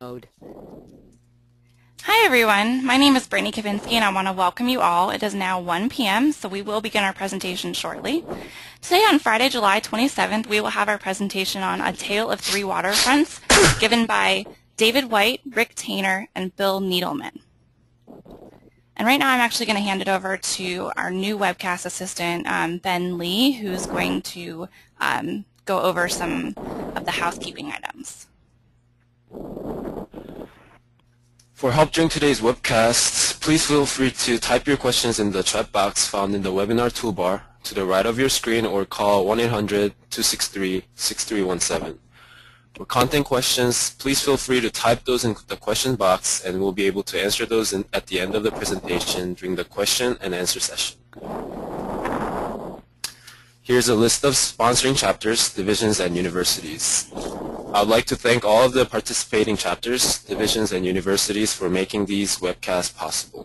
Hi everyone, my name is Brittany Kavinsky and I want to welcome you all. It is now 1 p.m. so we will begin our presentation shortly. Today on Friday, July 27th, we will have our presentation on A Tale of Three Waterfronts given by David White, Rick Taintor, and Bill Needleman. And right now I'm actually going to hand it over to our new webcast assistant, Ben Lee, who's going to go over some of the housekeeping items. For help during today's webcast, please feel free to type your questions in the chat box found in the webinar toolbar to the right of your screen or call 1-800-263-6317. For content questions, please feel free to type those in the question box and we'll be able to answer those at the end of the presentation during the question and answer session. Here's a list of sponsoring chapters, divisions, and universities. I would like to thank all of the participating chapters, divisions, and universities for making these webcasts possible.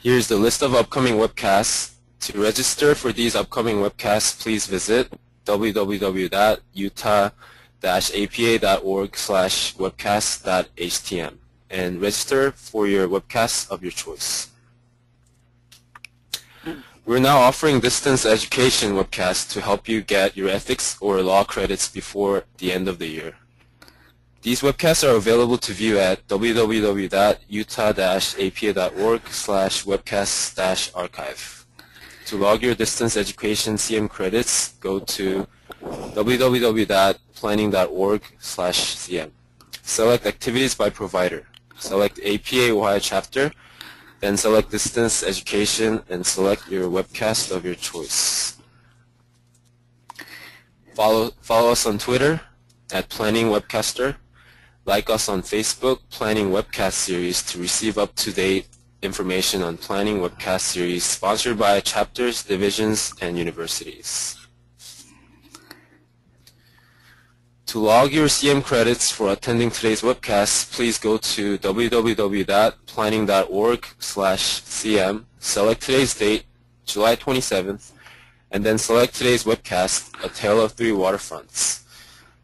Here's the list of upcoming webcasts. To register for these upcoming webcasts, please visit www.utah-apa.org/webcasts.htm and register for your webcasts of your choice. We're now offering distance education webcasts to help you get your ethics or law credits before the end of the year. These webcasts are available to view at www.utah-apa.org/webcasts-archive. To log your distance education CM credits, go to www.planning.org/cm. Select activities by provider. Select APA Ohio chapter. Then select distance education and select your webcast of your choice. Follow us on Twitter at Planning Webcaster. Like us on Facebook, Planning Webcast Series, to receive up-to-date information on Planning Webcast Series sponsored by chapters, divisions, and universities. To log your CM credits for attending today's webcast, please go to www.planning.org/cm, select today's date, July 27th, and then select today's webcast, A Tale of Three Waterfronts.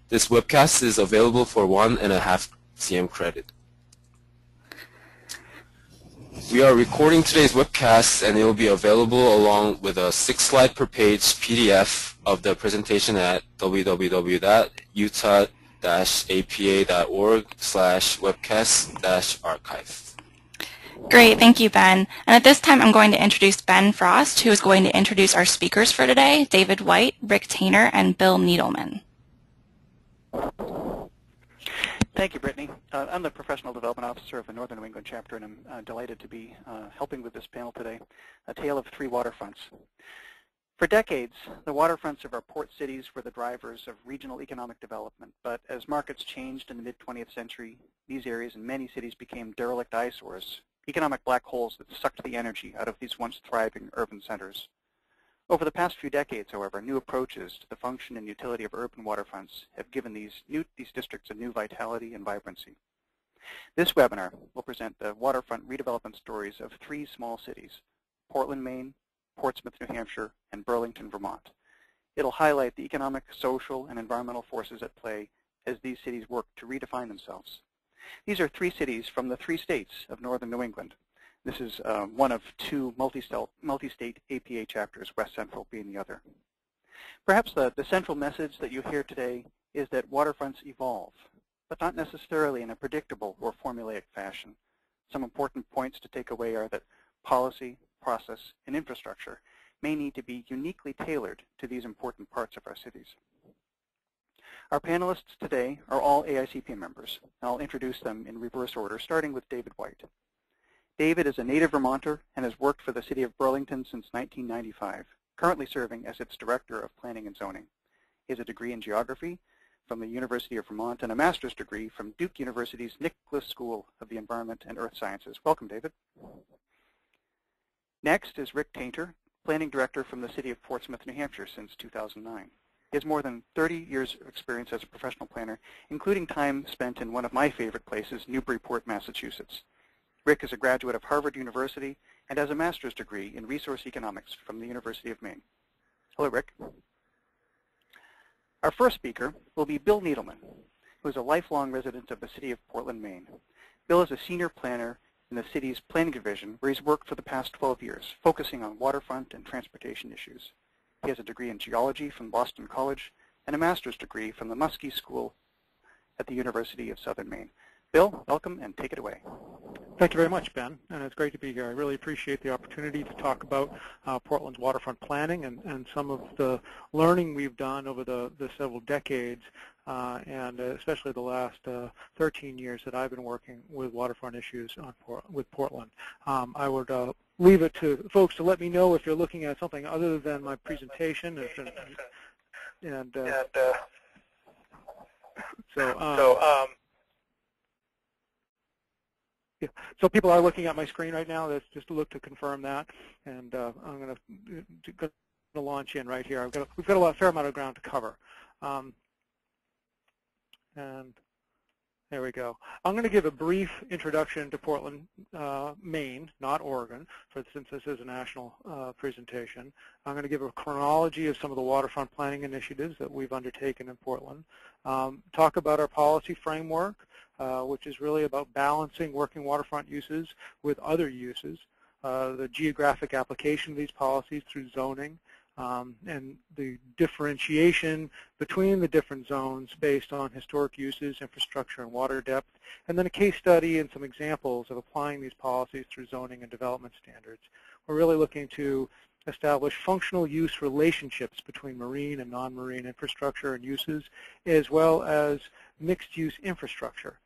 This webcast is available for 1.5 CM credit. We are recording today's webcast and it will be available along with a 6-slide-per-page PDF of the presentation at www.utah-apa.org/webcasts-archive. Great, thank you, Ben. And at this time, I'm going to introduce Ben Frost, who is going to introduce our speakers for today, David White, Rick Taintor, and Bill Needleman. Thank you, Brittany. I'm the Professional Development Officer of the Northern New England Chapter, and I'm delighted to be helping with this panel today, A Tale of Three Waterfronts. For decades, the waterfronts of our port cities were the drivers of regional economic development, but as markets changed in the mid-20th century, these areas in many cities became derelict eyesores, economic black holes that sucked the energy out of these once thriving urban centers. Over the past few decades, however, new approaches to the function and utility of urban waterfronts have given these districts a new vitality and vibrancy. This webinar will present the waterfront redevelopment stories of three small cities, Portland, Maine, Portsmouth, New Hampshire, and Burlington, Vermont. It'll highlight the economic, social, and environmental forces at play as these cities work to redefine themselves. These are three cities from the three states of northern New England. This is one of two multi-state APA chapters, West Central being the other. Perhaps the central message that you hear today is that waterfronts evolve, but not necessarily in a predictable or formulaic fashion. Some important points to take away are that policy, process, and infrastructure may need to be uniquely tailored to these important parts of our cities. Our panelists today are all AICP members, and I'll introduce them in reverse order, starting with David White. David is a native Vermonter and has worked for the City of Burlington since 1995, currently serving as its Director of Planning and Zoning. He has a degree in geography from the University of Vermont and a master's degree from Duke University's Nicholas School of the Environment and Earth Sciences. Welcome, David. Next is Rick Taintor, Planning Director from the City of Portsmouth, New Hampshire since 2009. He has more than 30 years of experience as a professional planner, including time spent in one of my favorite places, Newburyport, Massachusetts. Rick is a graduate of Harvard University and has a master's degree in resource economics from the University of Maine. Hello, Rick. Our first speaker will be Bill Needleman. who is a lifelong resident of the city of Portland, Maine. Bill is a senior planner in the city's planning division, where he's worked for the past 12 years, focusing on waterfront and transportation issues. He has a degree in geology from Boston College and a master's degree from the Muskie School at the University of Southern Maine. Bill, welcome, and take it away. Thank you very much, Ben, and it's great to be here. I really appreciate the opportunity to talk about Portland's waterfront planning and some of the learning we've done over the several decades, and especially the last 13 years that I've been working with waterfront issues with Portland. I would leave it to folks to let me know if you're looking at something other than my presentation. So people are looking at my screen right now. That's just a look to confirm that, and I'm going to launch in right here. We've got a fair amount of ground to cover, and there we go. I'm going to give a brief introduction to Portland, Maine, not Oregon, since this is a national presentation. I'm going to give a chronology of some of the waterfront planning initiatives that we've undertaken in Portland, talk about our policy framework, which is really about balancing working waterfront uses with other uses, the geographic application of these policies through zoning, and the differentiation between the different zones based on historic uses, infrastructure, and water depth, and then a case study and some examples of applying these policies through zoning and development standards. We're really looking to establish functional use relationships between marine and non-marine infrastructure and uses, as well as mixed-use infrastructure.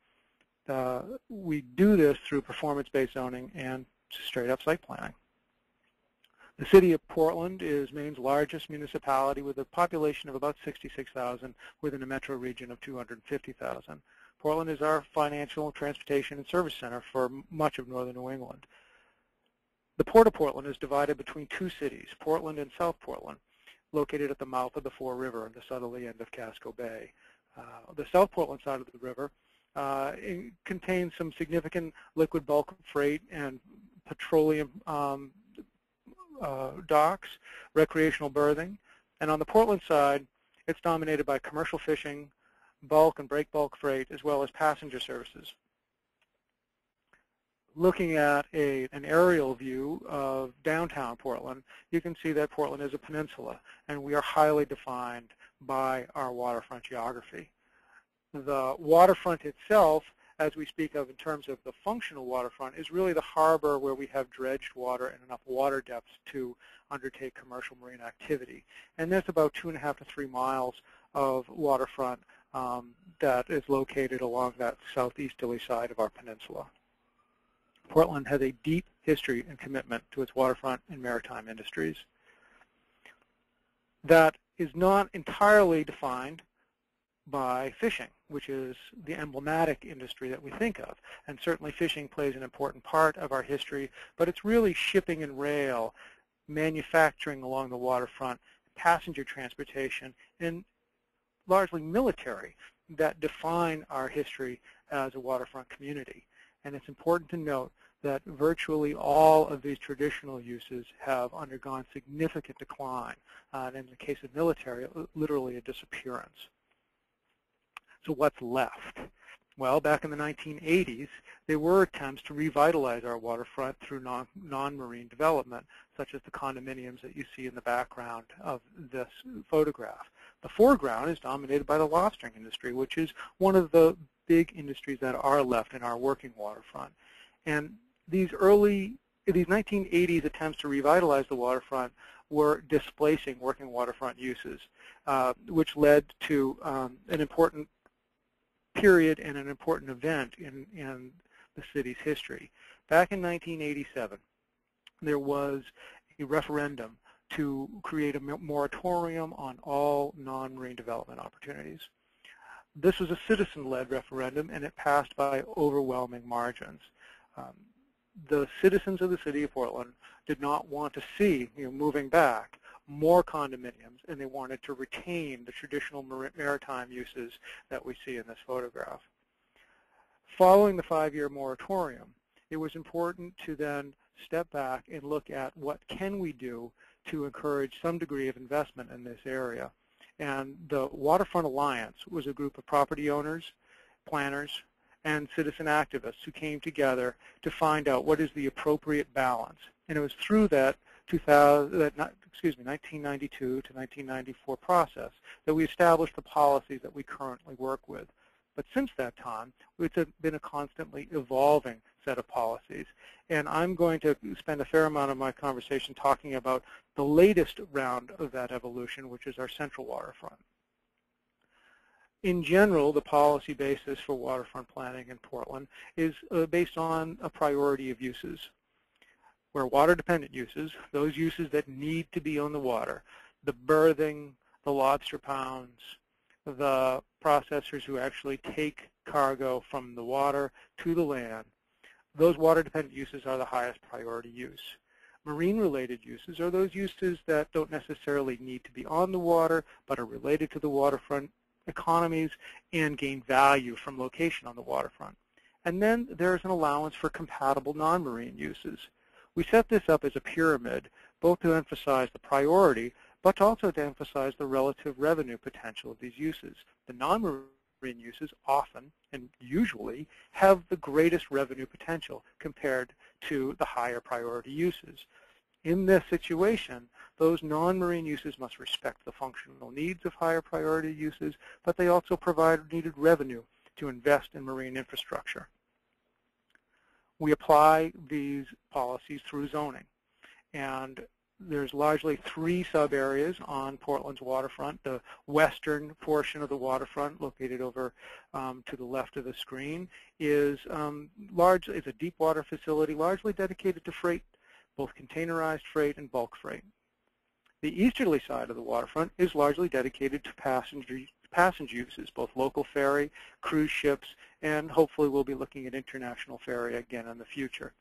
We do this through performance-based zoning and straight-up site planning. The city of Portland is Maine's largest municipality, with a population of about 66,000 within a metro region of 250,000. Portland is our financial, transportation, and service center for much of northern New England. The Port of Portland is divided between two cities, Portland and South Portland, located at the mouth of the Four River on the southerly end of Casco Bay. The South Portland side of the river contains some significant liquid bulk freight and petroleum docks, recreational berthing, and on the Portland side, it's dominated by commercial fishing, bulk and break bulk freight, as well as passenger services. Looking at an aerial view of downtown Portland, you can see that Portland is a peninsula, and we are highly defined by our waterfront geography. The waterfront itself, as we speak of in terms of the functional waterfront, is really the harbor where we have dredged water and enough water depth to undertake commercial marine activity. And there's about 2.5 to 3 miles of waterfront that is located along that southeasterly side of our peninsula. Portland has a deep history and commitment to its waterfront and maritime industries. That is not entirely defined by fishing, which is the emblematic industry that we think of. And certainly fishing plays an important part of our history, but it's really shipping and rail, manufacturing along the waterfront, passenger transportation, and largely military that define our history as a waterfront community. And it's important to note that virtually all of these traditional uses have undergone significant decline, and in the case of military, literally a disappearance. So what's left? Well, back in the 1980s, there were attempts to revitalize our waterfront through non-marine development, such as the condominiums that you see in the background of this photograph. The foreground is dominated by the lobstering industry, which is one of the big industries that are left in our working waterfront. And these 1980s attempts to revitalize the waterfront were displacing working waterfront uses, which led to an important period and an important event in the city's history. Back in 1987, there was a referendum to create a moratorium on all non-marine development opportunities. This was a citizen-led referendum, and it passed by overwhelming margins. The citizens of the city of Portland did not want to see, moving back, more condominiums, and they wanted to retain the traditional maritime uses that we see in this photograph. Following the 5-year moratorium, it was important to then step back and look at what can we do to encourage some degree of investment in this area. And the Waterfront Alliance was a group of property owners, planners and citizen activists who came together to find out what is the appropriate balance. And it was through that 1992 to 1994 process that we established the policies that we currently work with. But since that time, it's been a constantly evolving set of policies. And I'm going to spend a fair amount of my conversation talking about the latest round of that evolution, which is our central waterfront. In general, the policy basis for waterfront planning in Portland is based on a priority of uses. Where water-dependent uses, those uses that need to be on the water, the berthing, the lobster pounds, the processors who actually take cargo from the water to the land, those water-dependent uses are the highest priority use. Marine-related uses are those uses that don't necessarily need to be on the water, but are related to the waterfront economies and gain value from location on the waterfront. And then there's an allowance for compatible non-marine uses. We set this up as a pyramid, both to emphasize the priority, but also to emphasize the relative revenue potential of these uses. The non-marine uses often and usually have the greatest revenue potential compared to the higher priority uses. In this situation, those non-marine uses must respect the functional needs of higher priority uses, but they also provide needed revenue to invest in marine infrastructure. We apply these policies through zoning, and there's largely three sub-areas on Portland's waterfront. The western portion of the waterfront, located over to the left of the screen, is a deep water facility largely dedicated to freight, both containerized freight and bulk freight. The easterly side of the waterfront is largely dedicated to passenger uses, both local ferry, cruise ships, and hopefully we'll be looking at international ferry again in the future.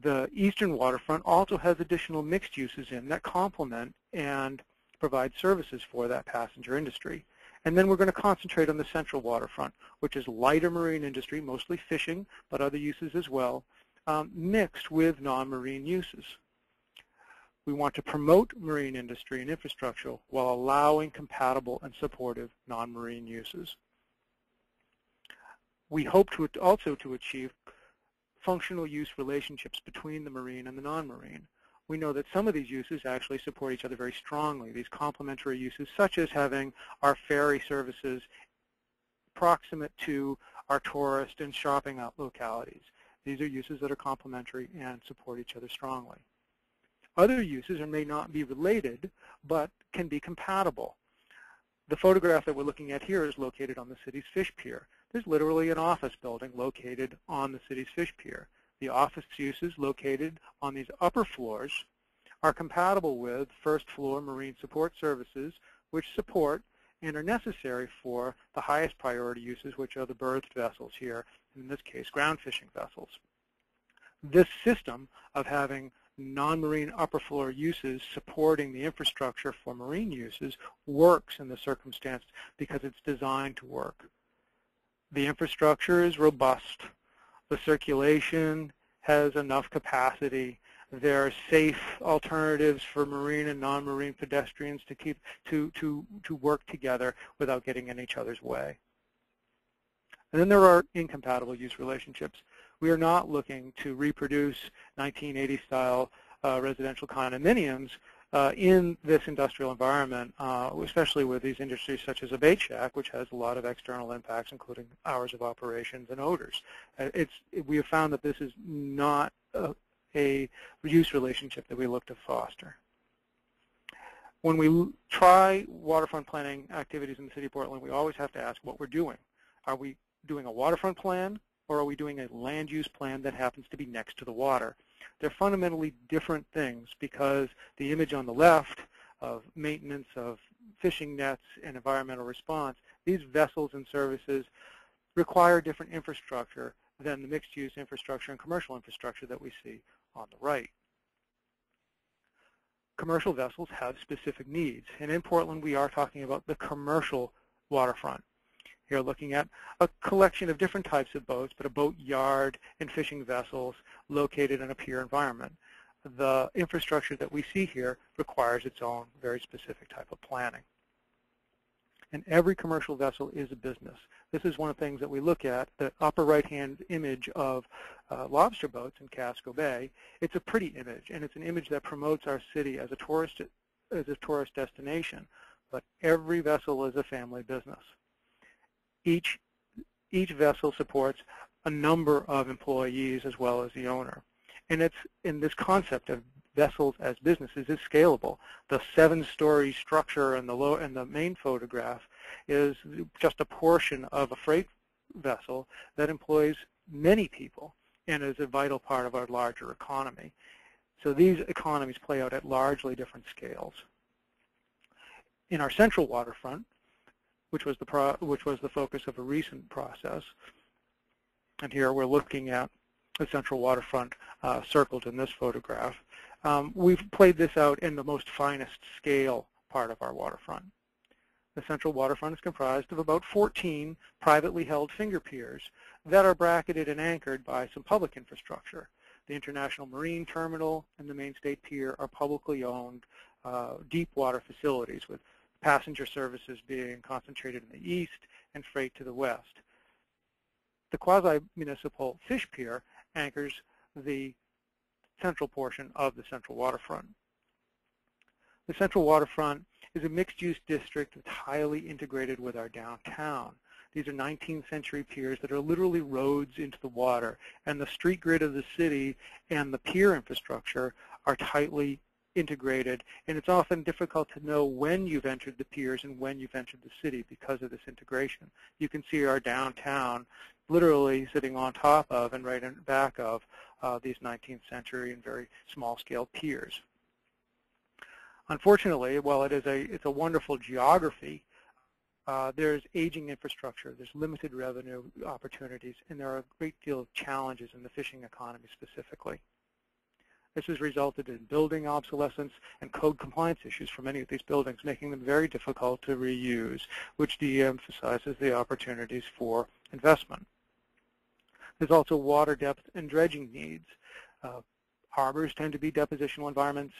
The eastern waterfront also has additional mixed uses in that complement and provide services for that passenger industry. And then we're going to concentrate on the central waterfront, which is lighter marine industry, mostly fishing, but other uses as well, mixed with non-marine uses. We want to promote marine industry and infrastructure while allowing compatible and supportive non-marine uses. We hope to also to achieve functional use relationships between the marine and the non-marine. We know that some of these uses actually support each other very strongly. These complementary uses, such as having our ferry services proximate to our tourist and shopping out localities. These are uses that are complementary and support each other strongly. Other uses may not be related, but can be compatible. The photograph that we're looking at here is located on the city's fish pier. There's literally an office building located on the city's fish pier. The office uses located on these upper floors are compatible with first floor marine support services, which support and are necessary for the highest priority uses, which are the berthed vessels here, in this case, ground fishing vessels. This system of having non-marine upper floor uses supporting the infrastructure for marine uses works in the circumstance because it's designed to work. The infrastructure is robust. The circulation has enough capacity. There are safe alternatives for marine and non-marine pedestrians to work together without getting in each other's way. And then there are incompatible use relationships. We are not looking to reproduce 1980-style residential condominiums in this industrial environment, especially with these industries such as a bait shack, which has a lot of external impacts, including hours of operations and odors. We have found that this is not a use relationship that we look to foster. When we try waterfront planning activities in the City of Portland, we always have to ask what we're doing. Are we doing a waterfront plan? Or are we doing a land use plan that happens to be next to the water? They're fundamentally different things because the image on the left of maintenance of fishing nets and environmental response, these vessels and services require different infrastructure than the mixed-use infrastructure and commercial infrastructure that we see on the right. Commercial vessels have specific needs, and in Portland we are talking about the commercial waterfront. Here looking at a collection of different types of boats, but a boat yard and fishing vessels located in a pier environment. The infrastructure that we see here requires its own very specific type of planning. and every commercial vessel is a business. This is one of the things that we look at, the upper right-hand image of lobster boats in Casco Bay. It's a pretty image, and it's an image that promotes our city as a tourist destination. But every vessel is a family business. Each vessel supports a number of employees as well as the owner. And it's in this concept of vessels as businesses is scalable. The 7-story structure in the main photograph is just a portion of a freight vessel that employs many people and is a vital part of our larger economy. So these economies play out at largely different scales. In our central waterfront, which was the focus of a recent process, and here we're looking at the central waterfront circled in this photograph. We've played this out in the most finest scale part of our waterfront. The central waterfront is comprised of about 14 privately held finger piers that are bracketed and anchored by some public infrastructure. The International Marine Terminal and the Maine State Pier are publicly owned deep water facilities, with passenger services being concentrated in the east and freight to the west. The quasi-municipal fish pier anchors the central portion of the central waterfront. The central waterfront is a mixed-use district that's highly integrated with our downtown. These are 19th century piers that are literally roads into the water, and the street grid of the city and the pier infrastructure are tightly integrated, and it's often difficult to know when you've entered the piers and when you've entered the city because of this integration. You can see our downtown literally sitting on top of and right in back of these 19th century and very small-scale piers. Unfortunately, while it's a wonderful geography, there's aging infrastructure, there's limited revenue opportunities, and there are a great deal of challenges in the fishing economy specifically. This has resulted in building obsolescence and code compliance issues for many of these buildings, making them very difficult to reuse, which de-emphasizes the opportunities for investment. There's also water depth and dredging needs. Harbors tend to be depositional environments.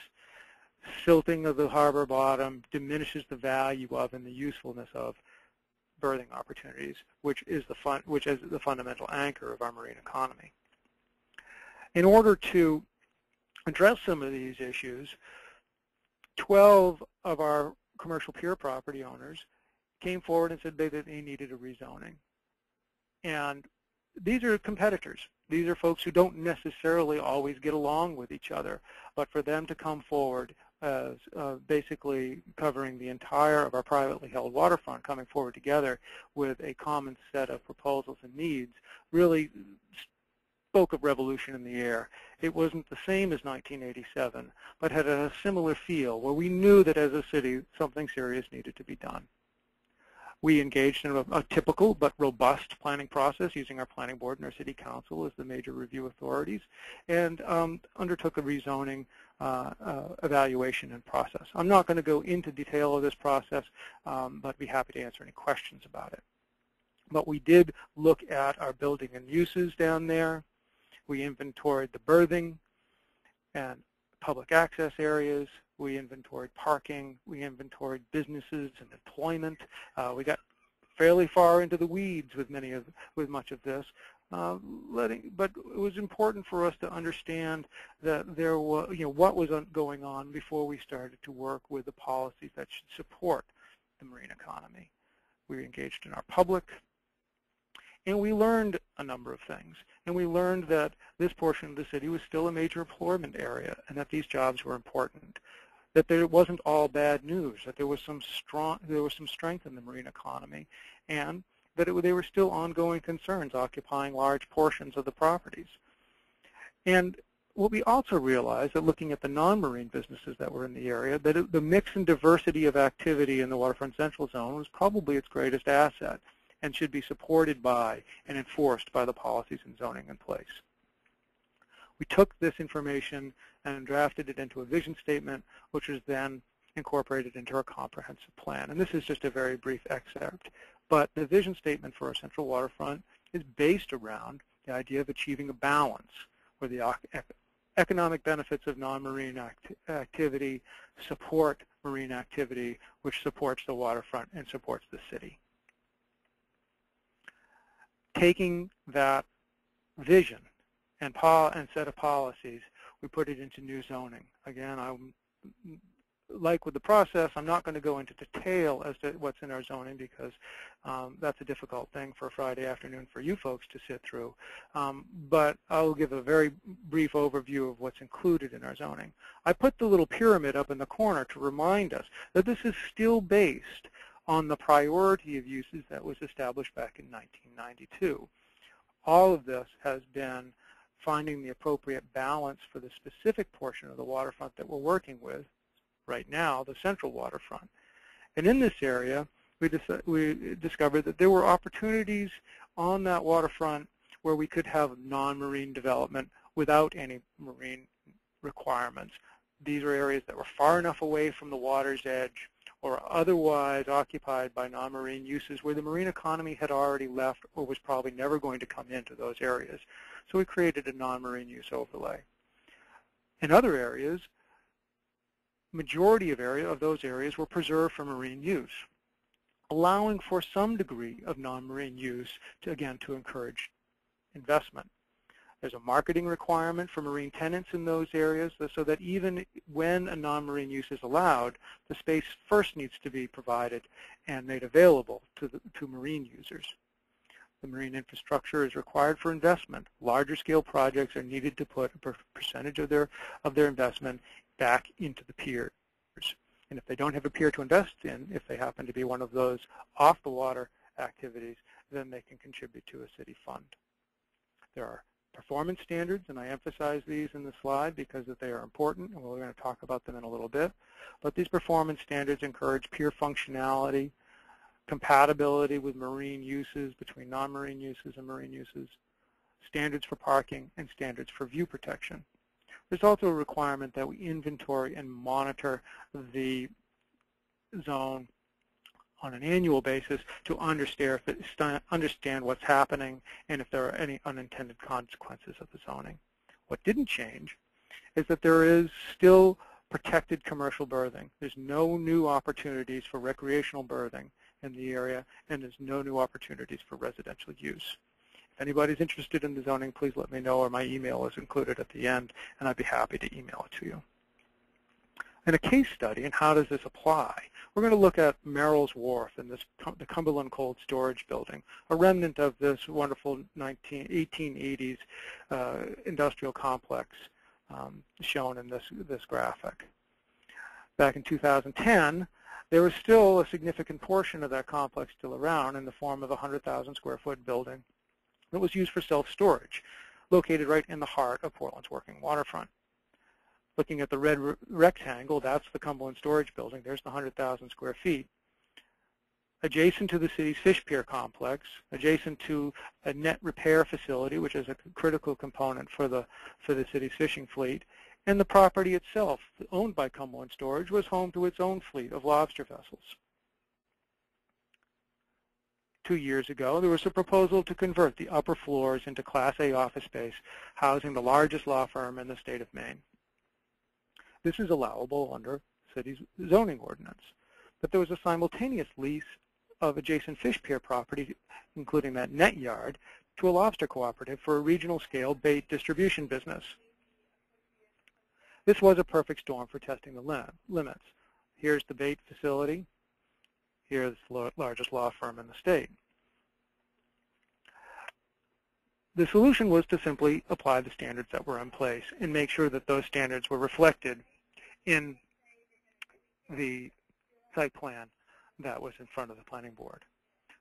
Silting of the harbor bottom diminishes the value of and the usefulness of berthing opportunities, which is the fundamental anchor of our marine economy. In order to address some of these issues, 12 of our commercial pier property owners came forward and said they needed a rezoning. And these are competitors. These are folks who don't necessarily always get along with each other, but for them to come forward as basically covering the entire of our privately held waterfront, coming forward together with a common set of proposals and needs, really spoke of revolution in the air. It wasn't the same as 1987, but had a similar feel where we knew that as a city something serious needed to be done. We engaged in a typical but robust planning process using our planning board and our city council as the major review authorities, and undertook a rezoning evaluation and process. I'm not going to go into detail of this process, but be happy to answer any questions about it. But we did look at our building and uses down there. We inventoried the berthing and public access areas. We inventoried parking. We inventoried businesses and employment. We got fairly far into the weeds with much of this. But it was important for us to understand that there was, what was going on before we started to work with the policies that should support the marine economy. We engaged in our public. And we learned a number of things. And we learned that this portion of the city was still a major employment area and that these jobs were important, that there wasn't all bad news, that there was some strength in the marine economy, and that they were still ongoing concerns occupying large portions of the properties. And what we also realized, that looking at the non-marine businesses that were in the area, that the mix and diversity of activity in the Waterfront Central Zone was probably its greatest asset, and should be supported by and enforced by the policies and zoning in place. We took this information and drafted it into a vision statement, which was then incorporated into our comprehensive plan. And this is just a very brief excerpt. But the vision statement for our central waterfront is based around the idea of achieving a balance where the economic benefits of non-marine activity support marine activity, which supports the waterfront and supports the city. Taking that vision and set of policies, we put it into new zoning. Again, like with the process, I'm not going to go into detail as to what's in our zoning because that's a difficult thing for a Friday afternoon for you folks to sit through. But I'll give a very brief overview of what's included in our zoning. I put the little pyramid up in the corner to remind us that this is still based on the priority of uses that was established back in 1992. All of this has been finding the appropriate balance for the specific portion of the waterfront that we're working with right now, the central waterfront. And in this area, we discovered that there were opportunities on that waterfront where we could have non-marine development without any marine requirements. These are areas that were far enough away from the water's edge or otherwise occupied by non-marine uses where the marine economy had already left or was probably never going to come into those areas. So we created a non-marine use overlay. In other areas, majority of those areas were preserved for marine use, allowing for some degree of non-marine use to, again, to encourage investment. There's a marketing requirement for marine tenants in those areas so that even when a non-marine use is allowed, the space first needs to be provided and made available to marine users. The marine infrastructure is required for investment. Larger scale projects are needed to put a percentage of their investment back into the piers. And if they don't have a pier to invest in, if they happen to be one of those off the water activities, then they can contribute to a city fund. There are performance standards, and I emphasize these in the slide because they are important, and we're going to talk about them in a little bit. But these performance standards encourage pier functionality, compatibility with marine uses, between non-marine uses and marine uses, standards for parking, and standards for view protection. There's also a requirement that we inventory and monitor the zone on an annual basis to understand what's happening and if there are any unintended consequences of the zoning. What didn't change is that there is still protected commercial birthing. There's no new opportunities for recreational birthing in the area, and there's no new opportunities for residential use. If anybody's interested in the zoning, please let me know, or my email is included at the end, and I'd be happy to email it to you. In a case study, and how does this apply, we're going to look at Merrill's Wharf and the Cumberland Cold Storage Building, a remnant of this wonderful 1880s industrial complex shown in this graphic. Back in 2010, there was still a significant portion of that complex still around in the form of a 100,000 square foot building that was used for self-storage, located right in the heart of Portland's working waterfront. Looking at the red rectangle, that's the Cumberland Storage Building. There's the 100,000 square feet. Adjacent to the city's fish pier complex, adjacent to a net repair facility, which is a critical component for the city's fishing fleet, and the property itself, owned by Cumberland Storage, was home to its own fleet of lobster vessels. 2 years ago, there was a proposal to convert the upper floors into Class A office space, housing the largest law firm in the state of Maine. This is allowable under city's zoning ordinance. But there was a simultaneous lease of adjacent fish pier property, including that net yard, to a lobster cooperative for a regional scale bait distribution business. This was a perfect storm for testing the limits. Here's the bait facility. Here's the largest law firm in the state. The solution was to simply apply the standards that were in place and make sure that those standards were reflected in the site plan that was in front of the planning board.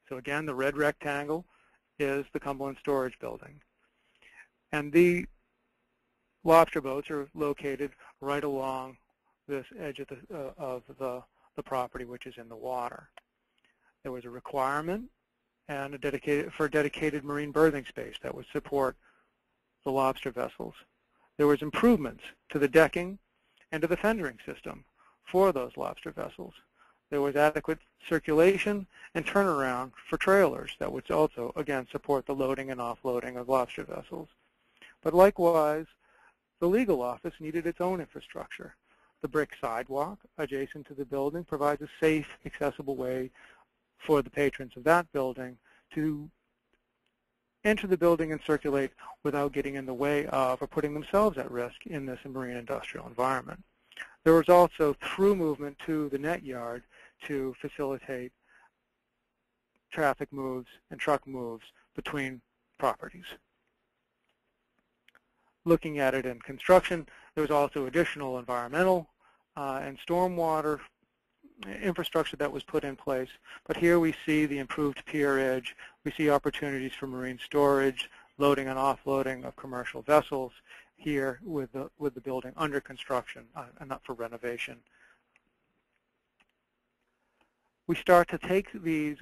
So again, the red rectangle is the Cumberland Storage Building. And the lobster boats are located right along this edge of the property, which is in the water. There was a requirement and a dedicated marine berthing space that would support the lobster vessels. There was improvements to the decking and to the fendering system for those lobster vessels. There was adequate circulation and turnaround for trailers that would also, again, support the loading and offloading of lobster vessels. But likewise, the legal office needed its own infrastructure. The brick sidewalk adjacent to the building provides a safe, accessible way for the patrons of that building to enter the building and circulate without getting in the way of or putting themselves at risk in this marine industrial environment. There was also through movement to the net yard to facilitate traffic moves and truck moves between properties. Looking at it in construction, there was also additional environmental and stormwater infrastructure that was put in place. But here we see the improved pier edge. We see opportunities for marine storage, loading and offloading of commercial vessels here with the building under construction and not for renovation. We start to take the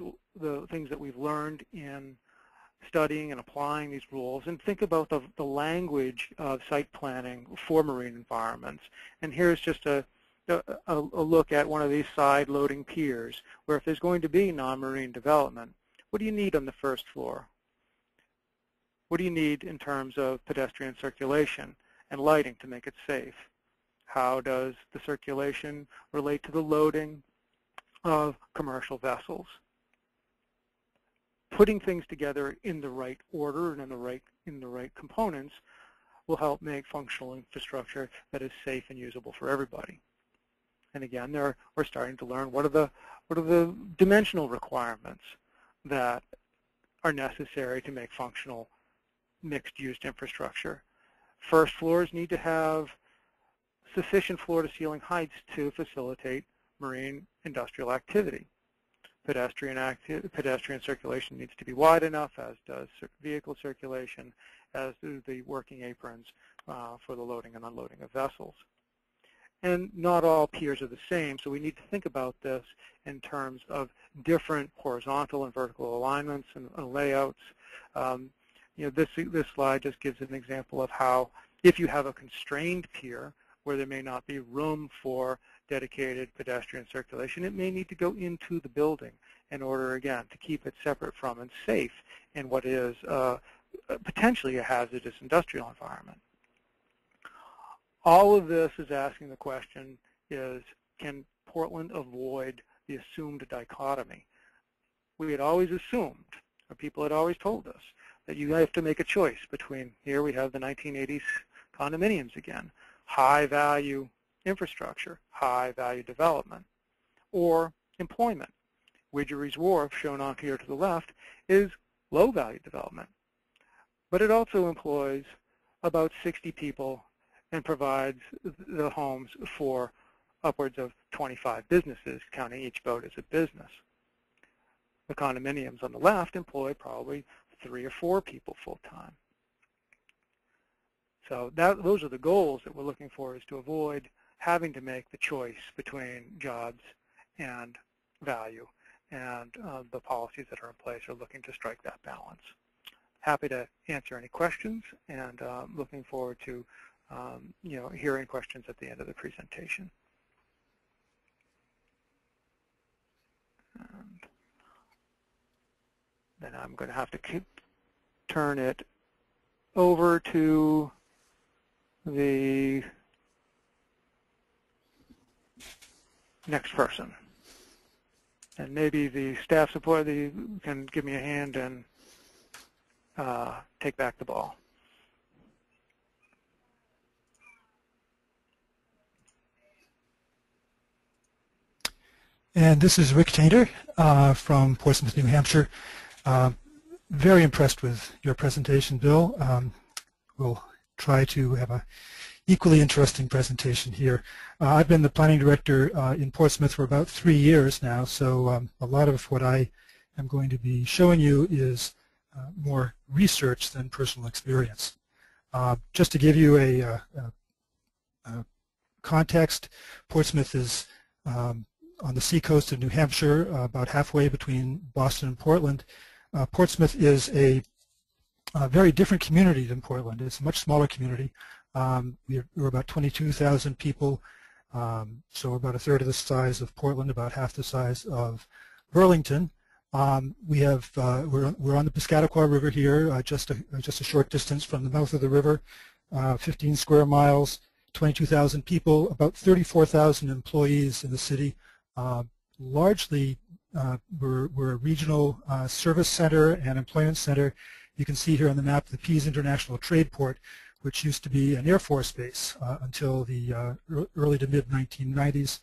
things that we've learned in studying and applying these rules and think about the language of site planning for marine environments. And here's just a look at one of these side loading piers where if there's going to be non-marine development, what do you need on the first floor? What do you need in terms of pedestrian circulation and lighting to make it safe? How does the circulation relate to the loading of commercial vessels? Putting things together in the right order and in the right components will help make functional infrastructure that is safe and usable for everybody. And again, we're starting to learn what are the dimensional requirements that are necessary to make functional mixed-use infrastructure. First floors need to have sufficient floor-to-ceiling heights to facilitate marine industrial activity. Pedestrian circulation needs to be wide enough, as does vehicle circulation, as do the working aprons for the loading and unloading of vessels. And not all piers are the same, so we need to think about this in terms of different horizontal and vertical alignments and layouts. This slide just gives an example of how, if you have a constrained pier where there may not be room for dedicated pedestrian circulation, it may need to go into the building in order, again, to keep it separate from and safe in what is potentially a hazardous industrial environment. All of this is asking the question is, can Portland avoid the assumed dichotomy? We had always assumed, or people had always told us, that you have to make a choice between, here we have the 1980s condominiums again, high value infrastructure, high value development, or employment. Widgerie's Wharf, shown off here to the left, is low value development. But it also employs about 60 people and provides the homes for upwards of 25 businesses, counting each boat as a business. The condominiums on the left employ probably 3 or 4 people full-time. So those are the goals that we're looking for, is to avoid having to make the choice between jobs and value, and the policies that are in place are looking to strike that balance. Happy to answer any questions, and looking forward to hearing questions at the end of the presentation. And then I'm going to have to turn it over to the next person, and maybe the staff support can give me a hand and take back the ball. And this is Rick Taintor from Portsmouth, New Hampshire. Very impressed with your presentation, Bill. We'll try to have a equally interesting presentation here. I've been the planning director in Portsmouth for about 3 years now, so a lot of what I am going to be showing you is more research than personal experience. Just to give you a context, Portsmouth is on the seacoast of New Hampshire, about halfway between Boston and Portland. Portsmouth is a very different community than Portland. It's a much smaller community. We're about 22,000 people, so about 1/3 of the size of Portland, about half the size of Burlington. We're on the Piscataqua River here, just a short distance from the mouth of the river, 15 square miles, 22,000 people, about 34,000 employees in the city. Largely we're a regional service center and employment center. You can see here on the map the Pease International Trade Port, which used to be an Air Force base until the early to mid-1990s,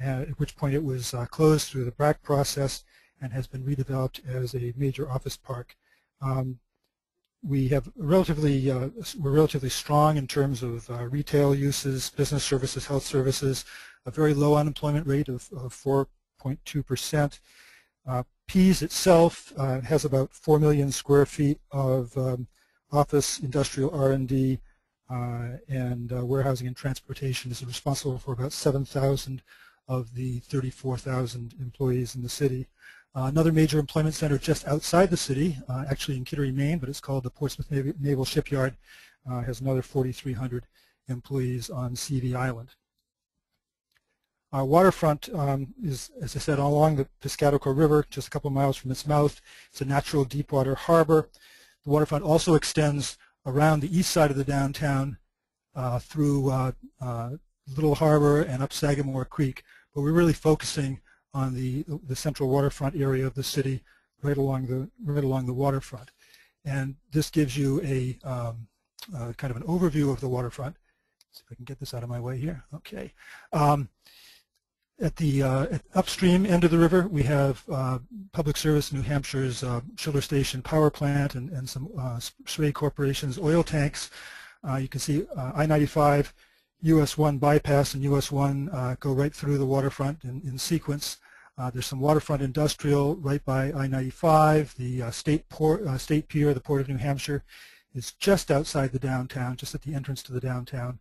at which point it was closed through the BRAC process and has been redeveloped as a major office park. We have relatively, we're relatively strong in terms of retail uses, business services, health services, a very low unemployment rate of 4.2%. Pease itself has about 4 million square feet of office, industrial R&D, and warehousing and transportation is responsible for about 7,000 of the 34,000 employees in the city. Another major employment center just outside the city, actually in Kittery, Maine, but it's called the Portsmouth Naval Shipyard, has another 4,300 employees on Seavey Island. Our waterfront is, as I said, all along the Piscataqua River, just a couple of miles from its mouth. It's a natural deep water harbor. The waterfront also extends around the east side of the downtown through Little Harbor and up Sagamore Creek, but we're really focusing on the central waterfront area of the city, right along the waterfront, and this gives you a kind of an overview of the waterfront. Let's see if I can get this out of my way here. Okay. At the upstream end of the river, we have Public Service New Hampshire's Schiller Station power plant and some Sway Corporation's oil tanks. You can see I-95, US-1 bypass, and US-1 go right through the waterfront in sequence. There's some waterfront industrial right by I-95. The state pier, the Port of New Hampshire, is just outside the downtown, just at the entrance to the downtown.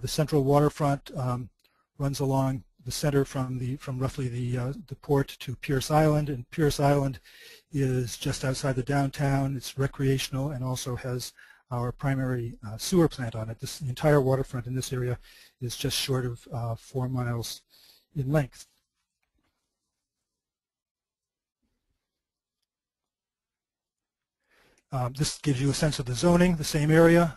The central waterfront runs along the center from roughly the port to Pierce Island, and Pierce Island is just outside the downtown. It's recreational and also has our primary sewer plant on it. The entire waterfront in this area is just short of 4 miles in length. This gives you a sense of the zoning, the same area,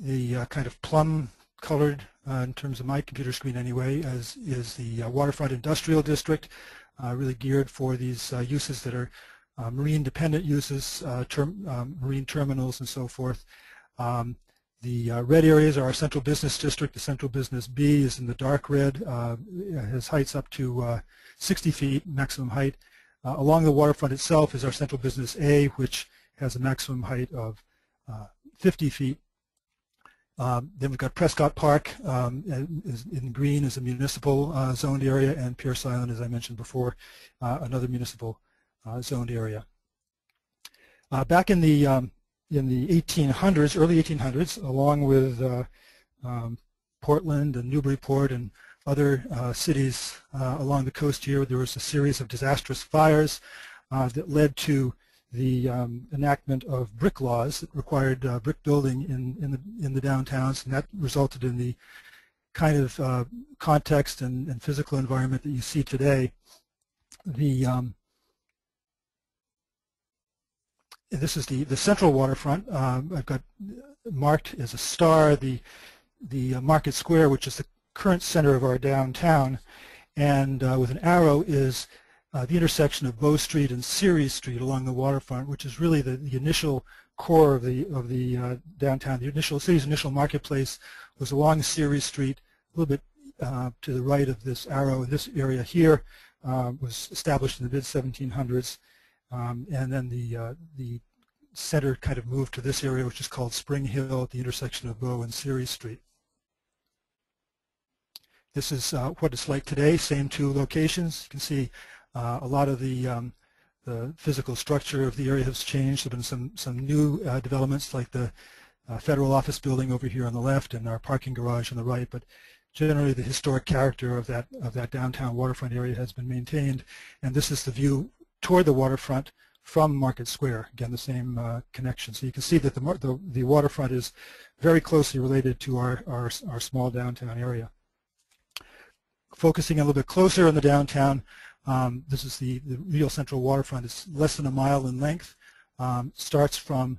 the kind of plum-colored, in terms of my computer screen anyway, as is the waterfront industrial district, really geared for these uses that are marine dependent uses, marine terminals and so forth. The red areas are our central business district. The central business B is in the dark red, has heights up to 60 feet maximum height. Along the waterfront itself is our central business A, which has a maximum height of 50 feet. Then we've got Prescott Park in green is a municipal zoned area, and Pierce Island, as I mentioned before, another municipal zoned area. Back in the 1800s, early 1800s, along with Portland and Newburyport and other cities along the coast here, there was a series of disastrous fires that led to the enactment of brick laws that required brick building in the downtowns, and that resulted in the kind of context and physical environment that you see today. The this is the central waterfront. I've got marked as a star the Market Square, which is the current center of our downtown, and with an arrow is the intersection of Bow Street and Ceres Street along the waterfront, which is really the initial core of the downtown. The city's initial marketplace was along Ceres Street, a little bit to the right of this arrow. This area here was established in the mid-1700s. And then the center kind of moved to this area, which is called Spring Hill at the intersection of Bow and Ceres Street. This is what it's like today, same two locations. You can see a lot of the physical structure of the area has changed. There have been some new developments, like the federal office building over here on the left and our parking garage on the right, but generally the historic character of that downtown waterfront area has been maintained. And this is the view toward the waterfront from Market Square. Again, the same connection. So you can see that the waterfront is very closely related to our small downtown area. Focusing a little bit closer on the downtown, this is the real central waterfront. It's less than a mile in length. Starts from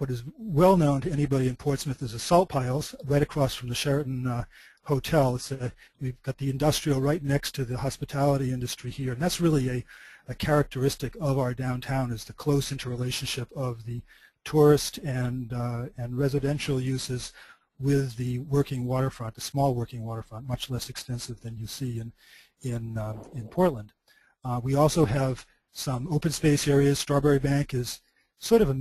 what is well known to anybody in Portsmouth is the salt piles right across from the Sheraton Hotel. It's we've got the industrial right next to the hospitality industry here, and that's really a characteristic of our downtown, is the close interrelationship of the tourist and residential uses with the working waterfront, the small working waterfront, much less extensive than you see in Portland. We also have some open space areas. Strawberry Bank is sort of a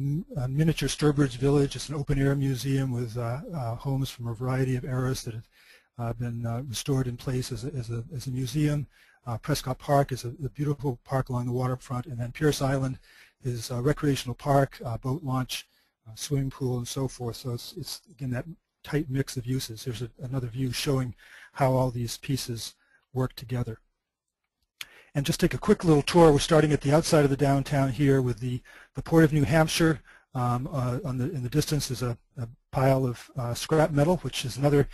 miniature Sturbridge village. It's an open-air museum with homes from a variety of eras that have been restored in place as a museum. Prescott Park is a beautiful park along the waterfront, and then Pierce Island is a recreational park, boat launch, swimming pool, and so forth. So it's again that tight mix of uses. There's another view showing how all these pieces work together. And just take a quick little tour. We're starting at the outside of the downtown here with the Port of New Hampshire. In the distance is a pile of scrap metal, which is another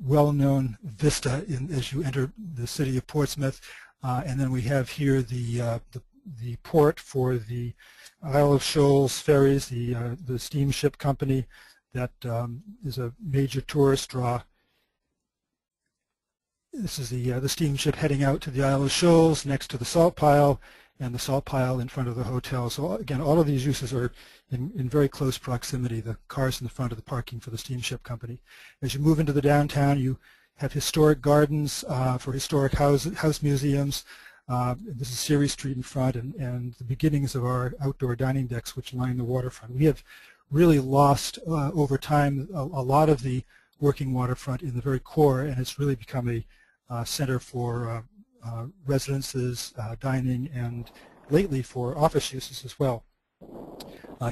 well-known vista as you enter the city of Portsmouth. And then we have here the port for the Isle of Shoals ferries, the steamship company that is a major tourist draw. This is the steamship heading out to the Isle of Shoals next to the salt pile, and the salt pile in front of the hotel. So again, all of these uses are in very close proximity. The cars in the front of the parking for the steamship company. As you move into the downtown, you have historic gardens for historic house museums. This is Ceres Street in front, and the beginnings of our outdoor dining decks, which line the waterfront. We have really lost over time a lot of the working waterfront in the very core, and it's really become a center for residences, dining, and lately for office uses as well.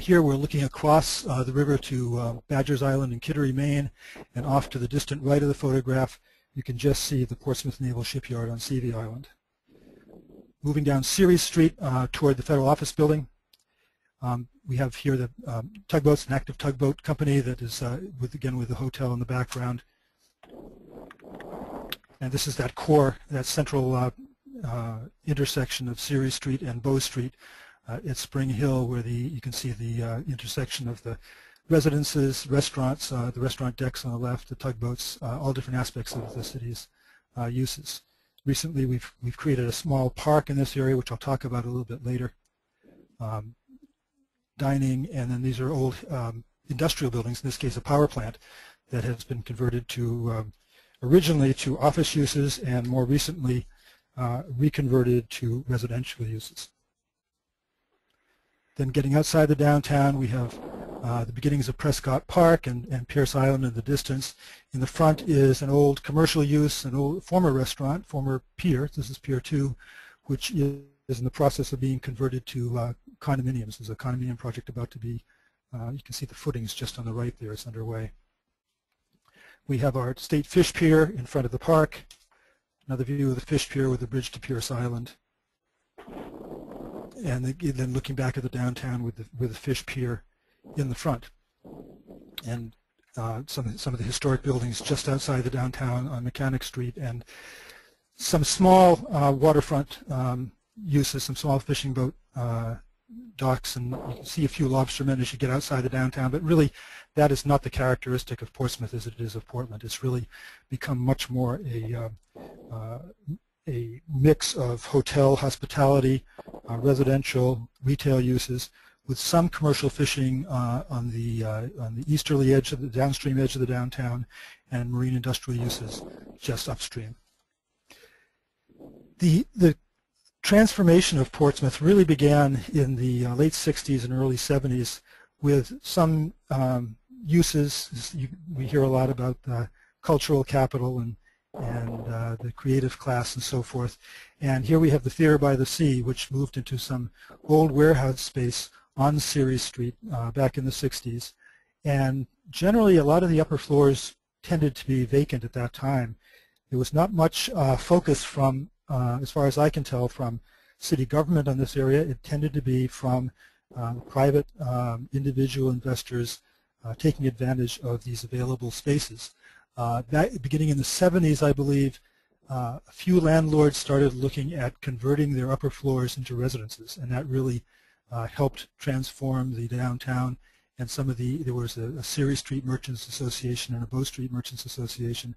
Here we're looking across the river to Badger's Island in Kittery, Maine, and off to the distant right of the photograph you can just see the Portsmouth Naval Shipyard on Seavey Island. Moving down Ceres Street toward the Federal Office Building, we have here the tugboats, an active tugboat company that is, with the hotel in the background. And this is that core, that central intersection of Ceres Street and Bow Street at Spring Hill, where you can see the intersection of the residences, restaurants, the restaurant decks on the left, the tugboats, all different aspects of the city's uses. Recently, we've created a small park in this area, which I'll talk about a little bit later. Dining, and then these are old industrial buildings, in this case a power plant that has been converted to originally to office uses and more recently reconverted to residential uses. Then getting outside the downtown, we have the beginnings of Prescott Park and Pierce Island in the distance. In the front is an old commercial use, an old former restaurant, former pier. This is Pier 2, which is in the process of being converted to condominiums. There's a condominium project about to be, you can see the footings just on the right there, it's underway. We have our State Fish Pier in front of the park, another view of the Fish Pier with the bridge to Pierce Island, and then looking back at the downtown with the Fish Pier in the front, and some of the historic buildings just outside the downtown on Mechanic Street, and some small waterfront uses, some small fishing boat docks, and you can see a few lobstermen as you get outside the downtown, but really that is not the characteristic of Portsmouth as it is of Portland. It's really become much more a mix of hotel, hospitality, residential, retail uses, with some commercial fishing on the easterly edge of the downstream edge of the downtown, and marine industrial uses just upstream. The transformation of Portsmouth really began in the late 60s and early 70s with some uses. We hear a lot about cultural capital and the creative class and so forth. And here we have the Theater by the Sea, which moved into some old warehouse space on Ceres Street back in the 60s. And generally, a lot of the upper floors tended to be vacant at that time. There was not much focus from as far as I can tell, from city government on this area. It tended to be from private individual investors taking advantage of these available spaces. Beginning in the 70s, I believe, a few landlords started looking at converting their upper floors into residences, and that really helped transform the downtown, and some of the, there was a Seary Street Merchants Association and a Bow Street Merchants Association,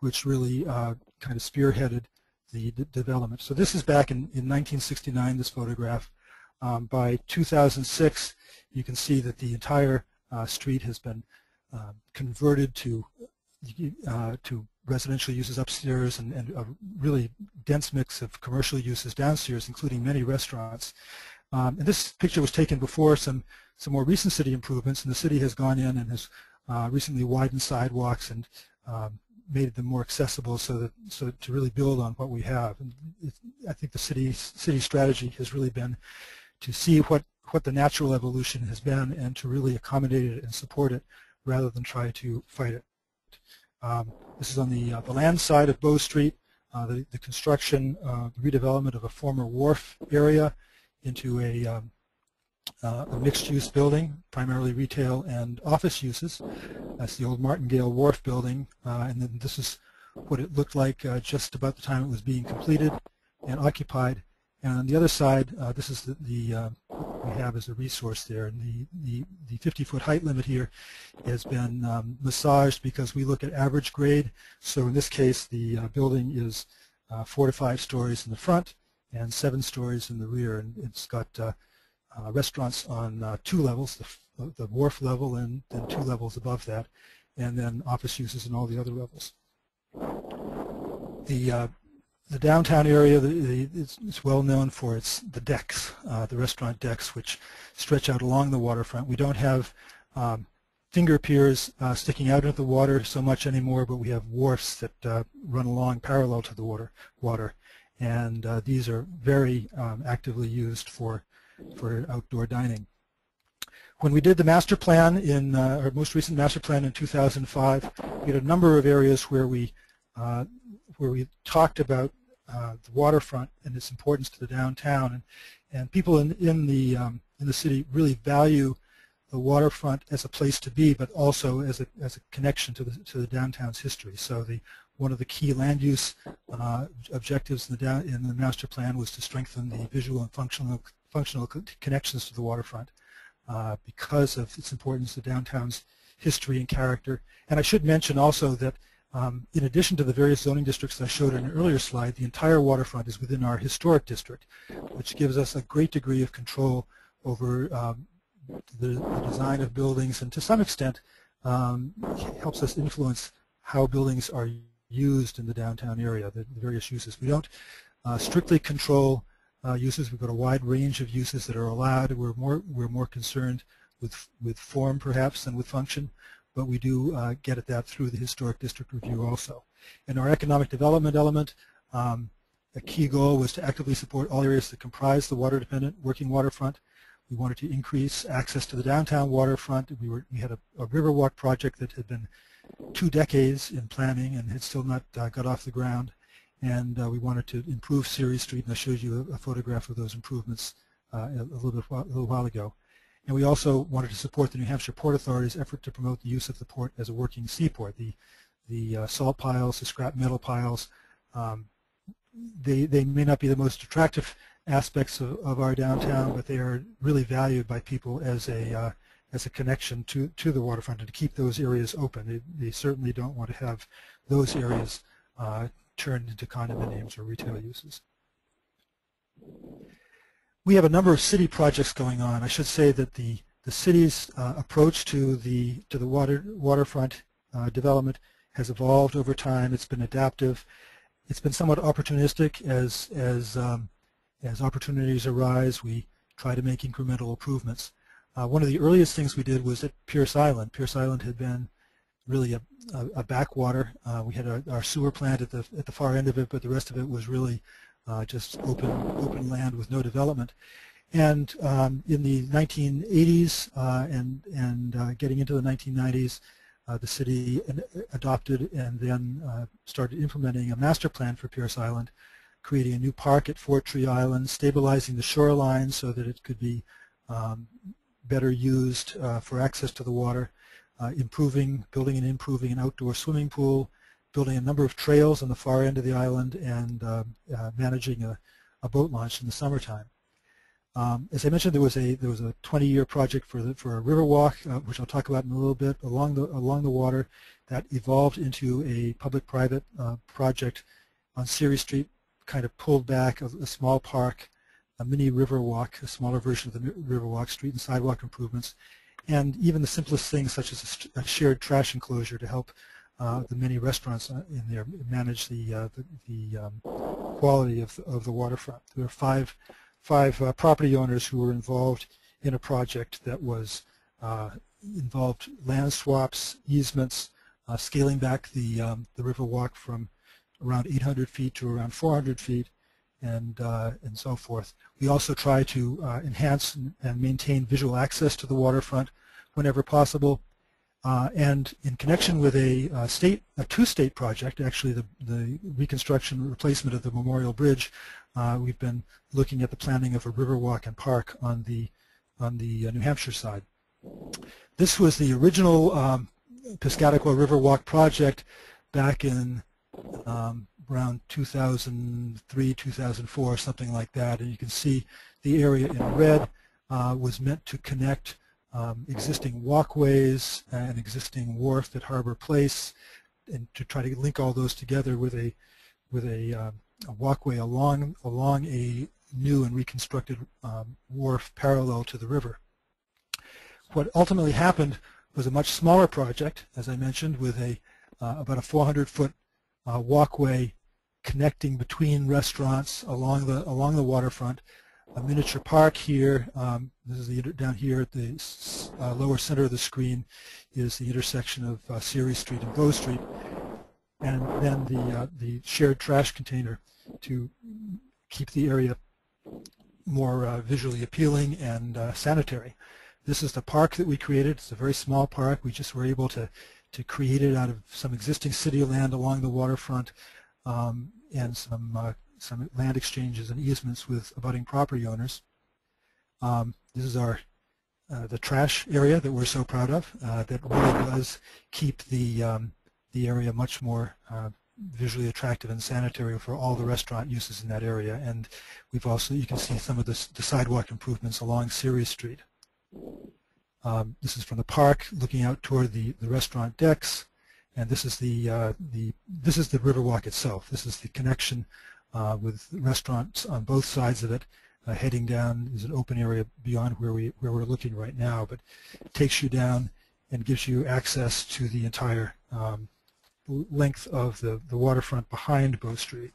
which really kind of spearheaded the development. So this is back in 1969, this photograph. By 2006, you can see that the entire street has been converted to residential uses upstairs and a really dense mix of commercial uses downstairs, including many restaurants. And this picture was taken before some more recent city improvements, and the city has gone in and has recently widened sidewalks and made them more accessible so to really build on what we have. And I think the city strategy has really been to see what the natural evolution has been and to really accommodate it and support it rather than try to fight it. This is on the land side of Bow Street, the construction, the redevelopment of a former wharf area into a mixed-use building, primarily retail and office uses. That's the old Martingale Wharf building, and then this is what it looked like just about the time it was being completed and occupied. And on the other side, this is what we have as a resource there, and the 50-foot height limit here has been massaged because we look at average grade. So in this case, the building is 4 to 5 stories in the front and 7 stories in the rear, and it's got restaurants on 2 levels, the wharf level and then 2 levels above that, and then office uses and all the other levels. The downtown area is well known for the decks, the restaurant decks, which stretch out along the waterfront. We don't have finger piers sticking out into the water so much anymore, but we have wharfs that run along parallel to the water. And these are very actively used for outdoor dining. When we did the master plan in our most recent master plan in 2005, we had a number of areas where we talked about the waterfront and its importance to the downtown, and people in the city really value the waterfront as a place to be, but also as a connection to the downtown's history. So one of the key land use objectives in the master plan was to strengthen the visual and functional connections to the waterfront because of its importance to downtown's history and character. And I should mention also that in addition to the various zoning districts I showed in an earlier slide, the entire waterfront is within our historic district, which gives us a great degree of control over the design of buildings, and to some extent helps us influence how buildings are used in the downtown area, the various uses. We don't strictly control uses. We've got a wide range of uses that are allowed. We're more concerned with form perhaps than with function, but we do get at that through the historic district review also. In our economic development element, a key goal was to actively support all areas that comprise the water-dependent working waterfront. We wanted to increase access to the downtown waterfront. We had a riverwalk project that had been 2 decades in planning and had still not got off the ground. And we wanted to improve Seary Street, and I showed you a photograph of those improvements a little while ago. And we also wanted to support the New Hampshire Port Authority's effort to promote the use of the port as a working seaport. The salt piles, the scrap metal piles, they may not be the most attractive aspects of our downtown, but they are really valued by people as a connection to the waterfront, and to keep those areas open. They certainly don't want to have those areas turned into condominiums or retail uses. We have a number of city projects going on. I should say that the city's approach to the waterfront development has evolved over time. It's been adaptive. It's been somewhat opportunistic as opportunities arise. We try to make incremental improvements. One of the earliest things we did was at Pierce Island. Pierce Island had been really a backwater. We had our sewer plant at the far end of it, but the rest of it was really just open land with no development. And in the 1980s and getting into the 1990s, the city adopted and then started implementing a master plan for Pierce Island, creating a new park at Fort Tree Island, stabilizing the shoreline so that it could be better used for access to the water, building and improving an outdoor swimming pool, building a number of trails on the far end of the island, and managing a boat launch in the summertime. As I mentioned, there was a 20-year project for a river walk, which I'll talk about in a little bit, along the water, that evolved into a public-private project on Series Street, kind of pulled back a small park, a mini river walk, a smaller version of the river walk, street and sidewalk improvements, and even the simplest things such as a shared trash enclosure to help the many restaurants in there manage the quality of the waterfront. There were five property owners who were involved in a project that was involved land swaps, easements, scaling back the river walk from around 800 feet to around 400 feet, and so forth. We also try to enhance and maintain visual access to the waterfront whenever possible. And in connection with a two-state project, actually the reconstruction and replacement of the Memorial Bridge, we've been looking at the planning of a river walk and park on the New Hampshire side. This was the original Piscataqua River Walk project back in around 2003, 2004, something like that. And you can see the area in red was meant to connect existing walkways and existing wharf at Harbor Place, and to try to link all those together with a walkway along a new and reconstructed wharf parallel to the river. What ultimately happened was a much smaller project, as I mentioned, with about a 400-foot walkway connecting between restaurants along the waterfront. A miniature park here. This is down here at the lower center of the screen is the intersection of Series Street and Bow Street, and then the shared trash container to keep the area more visually appealing and sanitary. This is the park that we created. It's a very small park. We just were able to create it out of some existing city land along the waterfront, and some land exchanges and easements with abutting property owners. This is the trash area that we're so proud of, that really does keep the area much more visually attractive and sanitary for all the restaurant uses in that area. And we've also, you can see some of the sidewalk improvements along Series Street. This is from the park looking out toward the restaurant decks, and this is the Riverwalk itself. This is the connection with restaurants on both sides of it, heading down. There's an open area beyond where we're looking right now, but it takes you down and gives you access to the entire length of the waterfront behind Bow Street.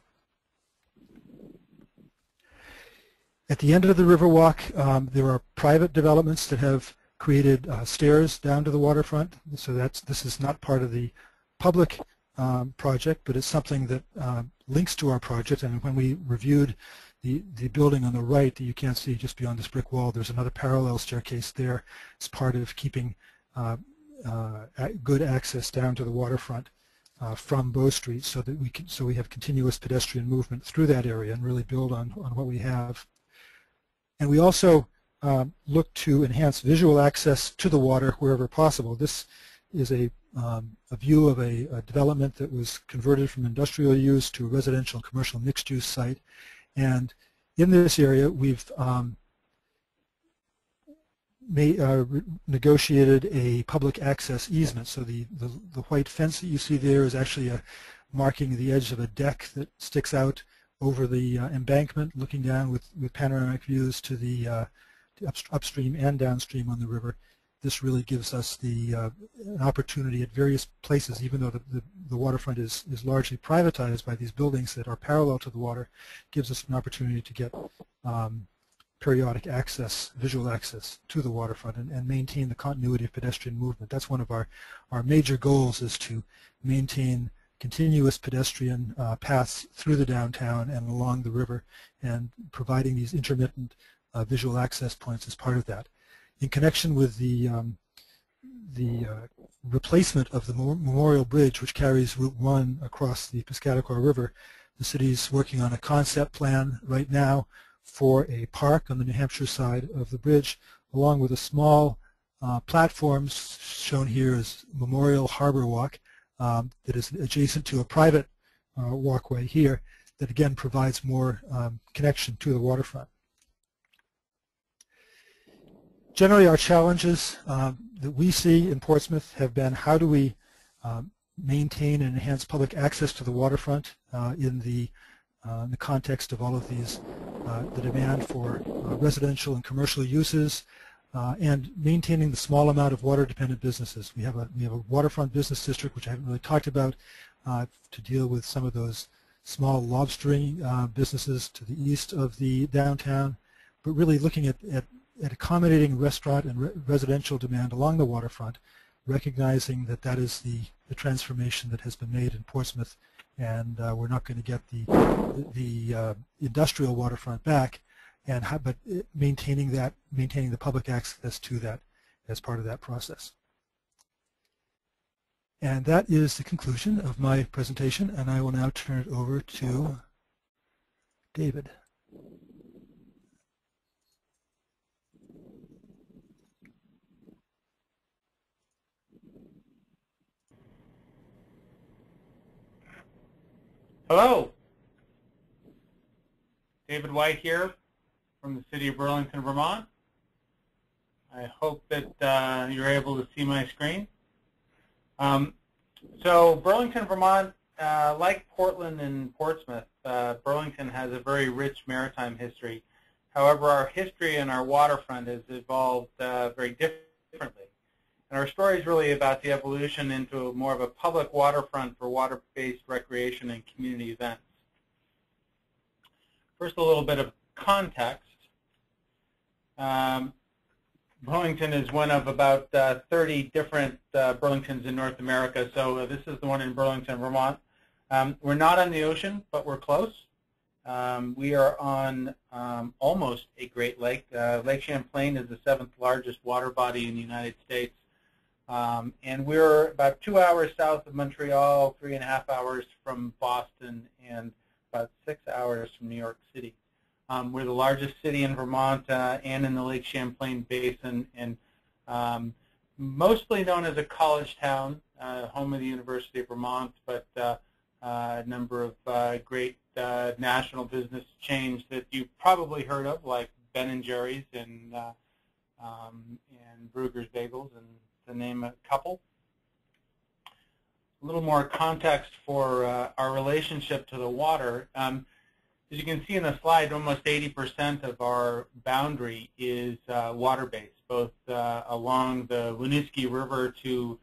At the end of the Riverwalk, there are private developments that have created stairs down to the waterfront. So this is not part of the public project, but it's something that links to our project. And when we reviewed the building on the right that you can't see just beyond this brick wall, there's another parallel staircase there. It's part of keeping good access down to the waterfront from Bow Street, so that we have continuous pedestrian movement through that area and really build on what we have. And we also look to enhance visual access to the water wherever possible. This is a view of a development that was converted from industrial use to a residential commercial mixed-use site, and in this area we've negotiated a public access easement. So the white fence that you see there is actually marking the edge of a deck that sticks out over the embankment, looking down with panoramic views to the upstream and downstream on the river. This really gives us an opportunity at various places, even though the waterfront is largely privatized by these buildings that are parallel to the water, gives us an opportunity to get periodic access, visual access to the waterfront, and maintain the continuity of pedestrian movement. That's one of our major goals, is to maintain continuous pedestrian paths through the downtown and along the river, and providing these intermittent visual access points as part of that. In connection with the replacement of the Memorial Bridge, which carries Route 1 across the Piscataqua River, the city's working on a concept plan right now for a park on the New Hampshire side of the bridge, along with a small platform, shown here as Memorial Harbor Walk, that is adjacent to a private walkway here that again provides more connection to the waterfront. Generally, our challenges that we see in Portsmouth have been how do we maintain and enhance public access to the waterfront in the context of all of these, the demand for residential and commercial uses, and maintaining the small amount of water-dependent businesses. We have a waterfront business district, which I haven't really talked about, to deal with some of those small lobstering businesses to the east of the downtown, but really looking at accommodating restaurant and residential demand along the waterfront, recognizing that that is the transformation that has been made in Portsmouth, and we're not going to get the industrial waterfront back, and but maintaining the public access to that as part of that process. And that is the conclusion of my presentation, and I will now turn it over to David. Hello, David White here from the city of Burlington, Vermont. I hope that you're able to see my screen. So Burlington, Vermont, like Portland and Portsmouth, Burlington has a very rich maritime history. However, our history and our waterfront has evolved very differently. And our story is really about the evolution into more of a public waterfront for water-based recreation and community events. First, a little bit of context. Burlington is one of about 30 different Burlingtons in North America, so this is the one in Burlington, Vermont. We're not on the ocean, but we're close. We are on almost a great lake. Lake Champlain is the 7th largest water body in the United States. And we're about 2 hours south of Montreal, 3.5 hours from Boston, and about 6 hours from New York City. We're the largest city in Vermont and in the Lake Champlain Basin, and mostly known as a college town, home of the University of Vermont, but a number of great national business chains that you've probably heard of, like Ben & Jerry's and Brugger's Bagels, and to name a couple. A little more context for our relationship to the water. As you can see in the slide, almost 80% of our boundary is water-based, both along the Muskie River to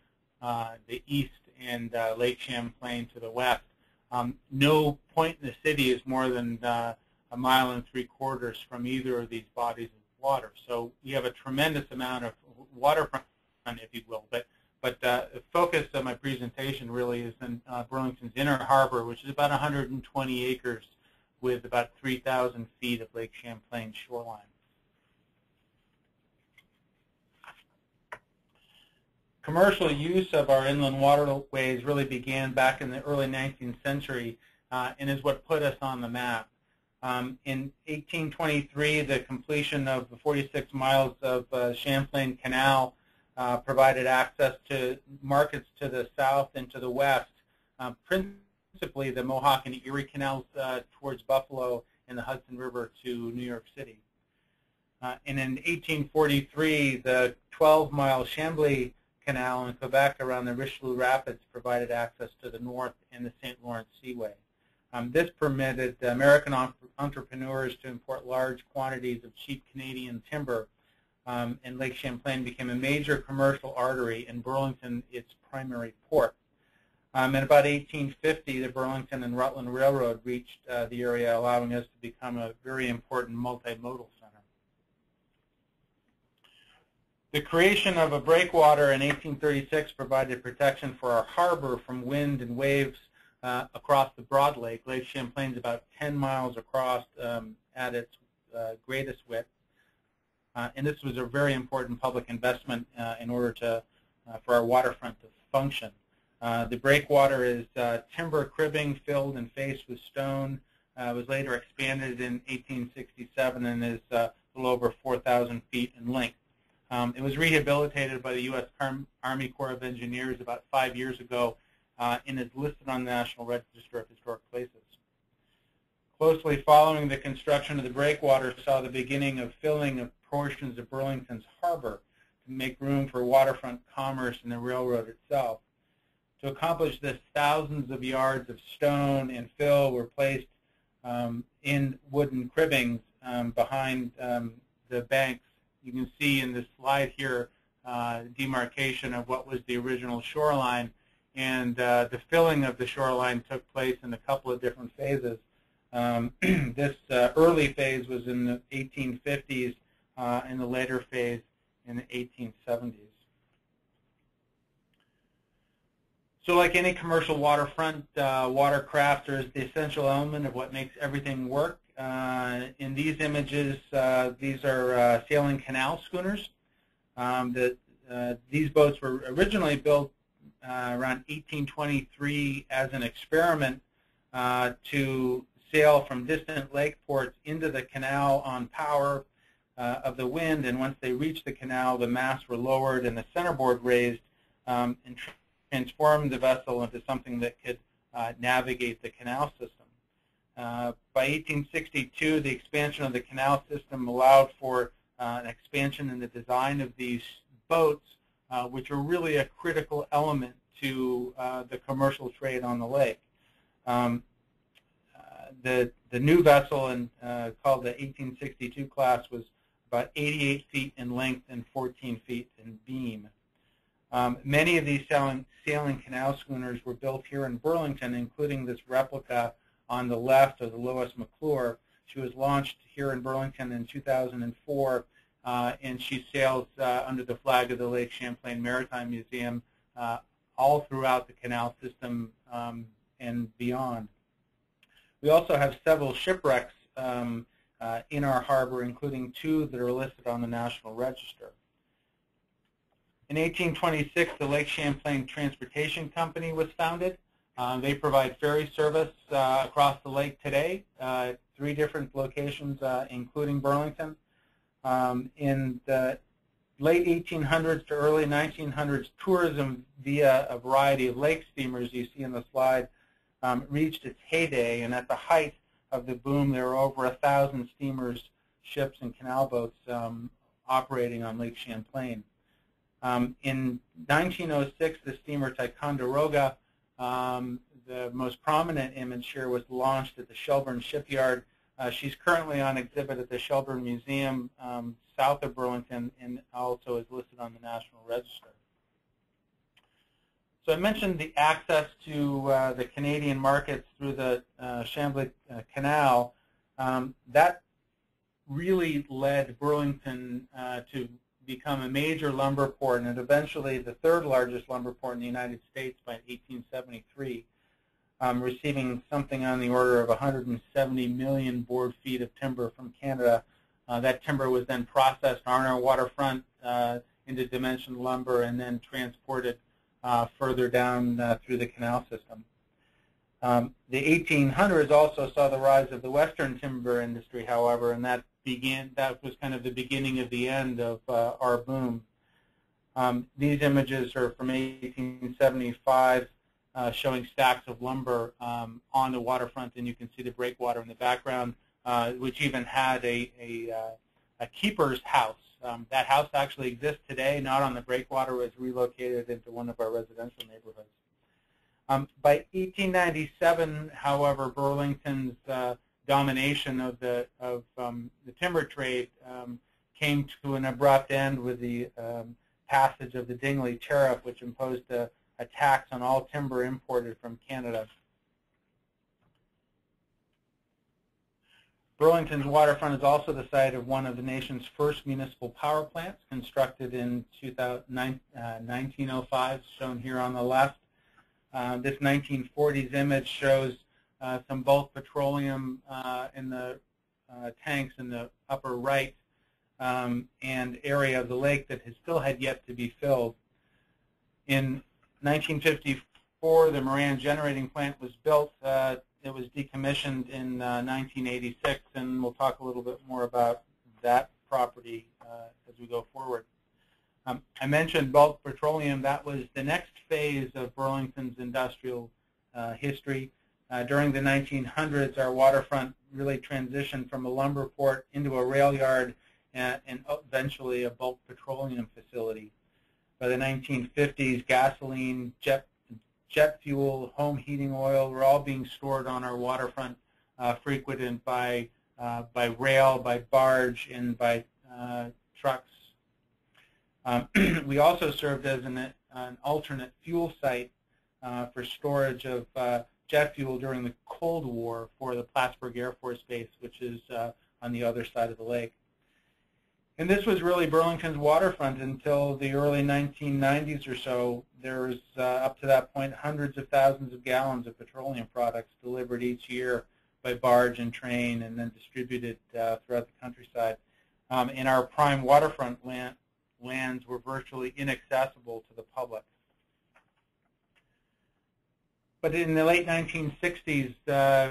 the east and Lake Champlain to the west. No point in the city is more than 1.75 miles from either of these bodies of water. So we have a tremendous amount of waterfront, if you will, but the focus of my presentation really is in Burlington's Inner Harbor, which is about 120 acres with about 3,000 feet of Lake Champlain shoreline. Commercial use of our inland waterways really began back in the early 19th century and is what put us on the map. In 1823, the completion of the 46 miles of Champlain Canal provided access to markets to the south and to the west, principally the Mohawk and Erie Canals towards Buffalo and the Hudson River to New York City. And in 1843, the 12-mile Chambly Canal in Quebec around the Richelieu Rapids provided access to the north and the St. Lawrence Seaway. This permitted American entrepreneurs to import large quantities of cheap Canadian timber, and Lake Champlain became a major commercial artery, and Burlington its primary port. In about 1850, the Burlington and Rutland Railroad reached the area, allowing us to become a very important multimodal center. The creation of a breakwater in 1836 provided protection for our harbor from wind and waves across the broad lake. Lake Champlain is about 10 miles across at its greatest width. And this was a very important public investment in order to, for our waterfront to function. The breakwater is timber cribbing filled and faced with stone. Was later expanded in 1867 and is a little over 4,000 feet in length. It was rehabilitated by the U.S. Army Corps of Engineers about 5 years ago and is listed on the National Register of Historic Places. closely following the construction of the breakwater saw the beginning of filling of portions of Burlington's harbor to make room for waterfront commerce and the railroad itself. To accomplish this, thousands of yards of stone and fill were placed in wooden cribbings behind the banks. You can see in this slide here demarcation of what was the original shoreline, and the filling of the shoreline took place in a couple of different phases. This early phase was in the 1850s, and the later phase in the 1870s. So like any commercial waterfront, watercraft is the essential element of what makes everything work. In these images, these are sailing canal schooners. These boats were originally built around 1823 as an experiment to sail from distant lake ports into the canal on power of the wind, and once they reached the canal, the masts were lowered and the centerboard raised and transformed the vessel into something that could navigate the canal system. By 1862, the expansion of the canal system allowed for an expansion in the design of these boats, which are really a critical element to the commercial trade on the lake. The new vessel, called the 1862 class, was about 88 feet in length and 14 feet in beam. Many of these sailing canal schooners were built here in Burlington, including this replica on the left of the Lois McClure. She was launched here in Burlington in 2004, and she sails under the flag of the Lake Champlain Maritime Museum all throughout the canal system and beyond. We also have several shipwrecks in our harbor, including two that are listed on the National Register. In 1826, the Lake Champlain Transportation Company was founded. They provide ferry service across the lake today, 3 different locations, including Burlington. In the late 1800s to early 1900s, tourism via a variety of lake steamers you see in the slide reached its heyday, and at the height of the boom, there were over 1,000 steamers, ships, and canal boats operating on Lake Champlain. In 1906, the steamer Ticonderoga, the most prominent image here, was launched at the Shelburne Shipyard. She's currently on exhibit at the Shelburne Museum south of Burlington, and also is listed on the National Register. So I mentioned the access to the Canadian markets through the Champlain Canal. That really led Burlington to become a major lumber port, and eventually the 3rd largest lumber port in the United States by 1873, receiving something on the order of 170 million board feet of timber from Canada. That timber was then processed on our waterfront into dimensioned lumber and then transported further down through the canal system. The 1800s also saw the rise of the western timber industry, however, and that was kind of the beginning of the end of our boom. These images are from 1875, showing stacks of lumber on the waterfront, and you can see the breakwater in the background, which even had a keeper's house. That house actually exists today, not on the breakwater. It was relocated into one of our residential neighborhoods. By 1897, however, Burlington's domination of the timber trade came to an abrupt end with the passage of the Dingley Tariff, which imposed a tax on all timber imported from Canada. Burlington's waterfront is also the site of one of the nation's first municipal power plants, constructed in 1905, shown here on the left. This 1940s image shows some bulk petroleum in the tanks in the upper right, and area of the lake that still had yet to be filled. In 1954, the Moran Generating Plant was built. It was decommissioned in 1986, and we'll talk a little bit more about that property as we go forward. I mentioned bulk petroleum. That was the next phase of Burlington's industrial history. During the 1900s, our waterfront really transitioned from a lumber port into a rail yard and eventually a bulk petroleum facility. By the 1950s, gasoline, jet fuel, home heating oil were all being stored on our waterfront, frequented by rail, by barge, and by trucks. We also served as an alternate fuel site for storage of jet fuel during the Cold War for the Plattsburgh Air Force Base, which is on the other side of the lake. And this was really Burlington's waterfront until the early 1990s or so. There was, up to that point, hundreds of thousands of gallons of petroleum products delivered each year by barge and train and then distributed throughout the countryside. And our prime waterfront lands were virtually inaccessible to the public. But in the late 1960s,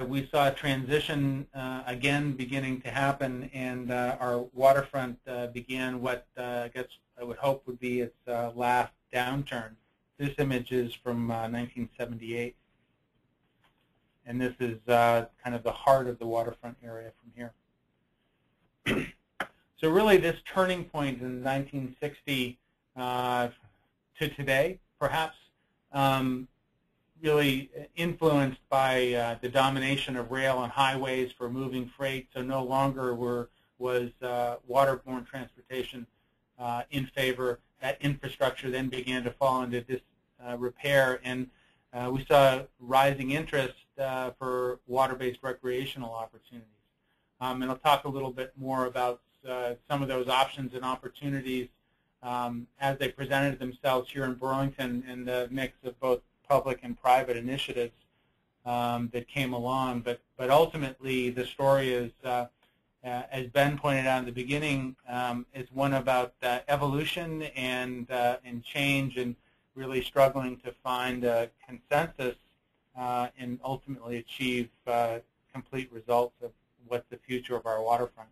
we saw a transition again beginning to happen, and our waterfront began what I guess I would hope would be its last downturn. This image is from 1978, and this is kind of the heart of the waterfront area from here. So really this turning point in 1960 to today, perhaps, really influenced by the domination of rail and highways for moving freight, so no longer was waterborne transportation in favor. That infrastructure then began to fall into disrepair, and we saw rising interest for water-based recreational opportunities. And I'll talk a little bit more about some of those options and opportunities as they presented themselves here in Burlington in the mix of both public and private initiatives that came along. But ultimately, the story is, as Ben pointed out in the beginning, is one about evolution and change and really struggling to find a consensus and ultimately achieve complete results of what's the future of our waterfront.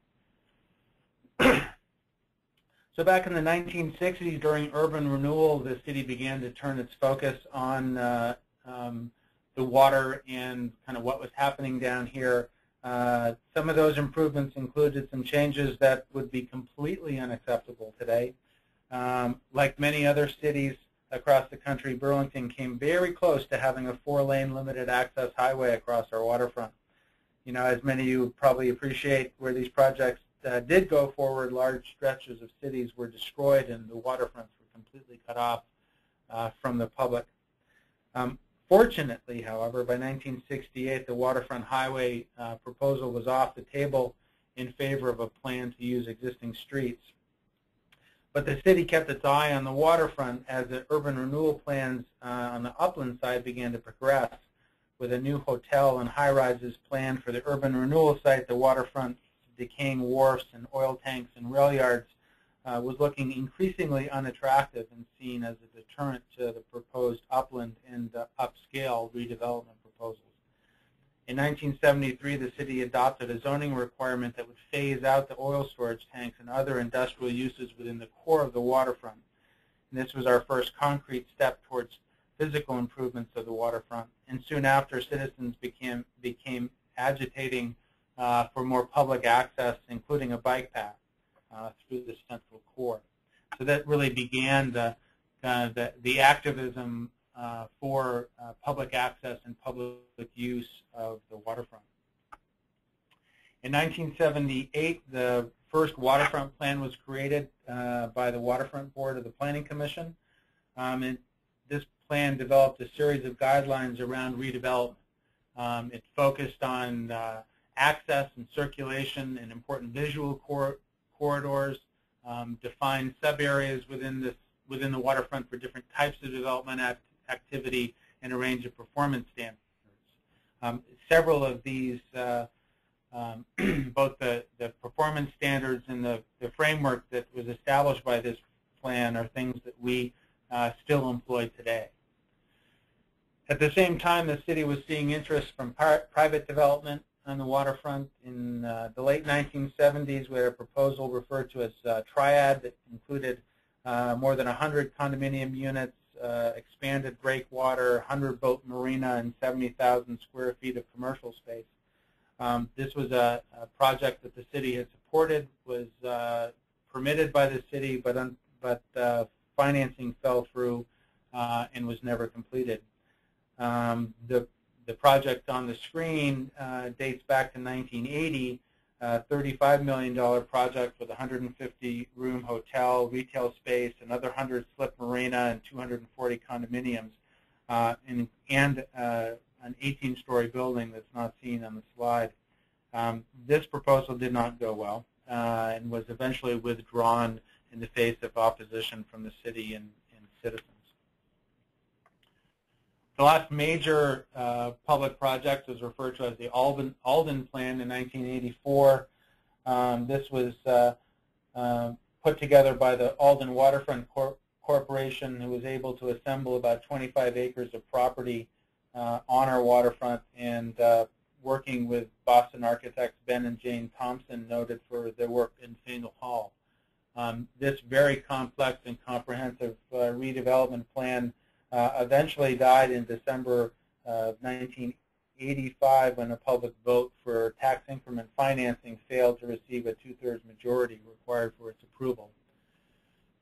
So back in the 1960s, during urban renewal, the city began to turn its focus on the water and kind of what was happening down here. Some of those improvements included some changes that would be completely unacceptable today. Like many other cities across the country, Burlington came very close to having a four-lane limited access highway across our waterfront. You know, as many of you probably appreciate, where these projects did go forward, large stretches of cities were destroyed and the waterfronts were completely cut off from the public. Fortunately, however, by 1968, the waterfront highway proposal was off the table in favor of a plan to use existing streets. But the city kept its eye on the waterfront as the urban renewal plans on the upland side began to progress, with a new hotel and high-rises planned for the urban renewal site. The waterfront, decaying wharfs and oil tanks and rail yards was looking increasingly unattractive and seen as a deterrent to the proposed upland and upscale redevelopment proposals. In 1973, the city adopted a zoning requirement that would phase out the oil storage tanks and other industrial uses within the core of the waterfront. And this was our first concrete step towards physical improvements of the waterfront. And soon after, citizens became agitating for more public access, including a bike path through the central core. So that really began the activism for public access and public use of the waterfront. In 1978, the first waterfront plan was created by the Waterfront Board of the Planning Commission. And this plan developed a series of guidelines around redevelopment. It focused on access and circulation and important visual corridors, defined sub-areas within the waterfront for different types of development activity, and a range of performance standards. Several of these, both the performance standards and the framework that was established by this plan, are things that we still employ today. At the same time, the city was seeing interest from private development on the waterfront. In the late 1970s, we had a proposal referred to as Triad that included more than 100 condominium units, expanded breakwater, 100-boat marina, and 70,000 square feet of commercial space. This was a project that the city had supported, was permitted by the city, but financing fell through and was never completed. The project on the screen dates back to 1980, a $35 million project with 150-room hotel, retail space, another 100-slip marina, and 240 condominiums, and an 18-story building that's not seen on the slide. This proposal did not go well and was eventually withdrawn in the face of opposition from the city and citizens. The last major public project was referred to as the Alden Plan in 1984. This was put together by the Alden Waterfront Corporation, who was able to assemble about 25 acres of property on our waterfront, and working with Boston architects Ben and Jane Thompson, noted for their work in Faneuil Hall. This very complex and comprehensive redevelopment plan eventually died in December of 1985 when a public vote for tax increment financing failed to receive a two-thirds majority required for its approval.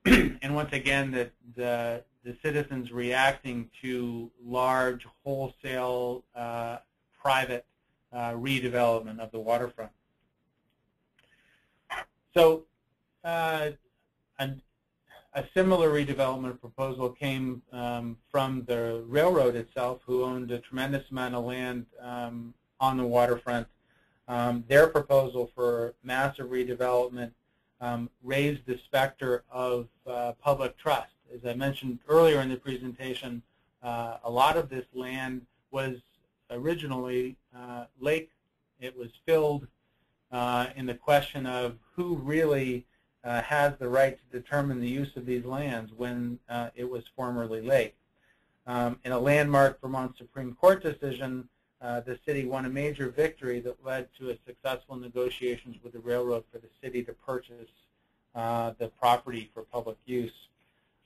And once again, the citizens reacting to large wholesale private redevelopment of the waterfront. So a similar redevelopment proposal came from the railroad itself, who owned a tremendous amount of land on the waterfront. Their proposal for massive redevelopment raised the specter of public trust. As I mentioned earlier in the presentation, a lot of this land was originally lake. It was filled in the question of who really has the right to determine the use of these lands when it was formerly lake. In a landmark Vermont Supreme Court decision, the city won a major victory that led to a successful negotiations with the railroad for the city to purchase the property for public use.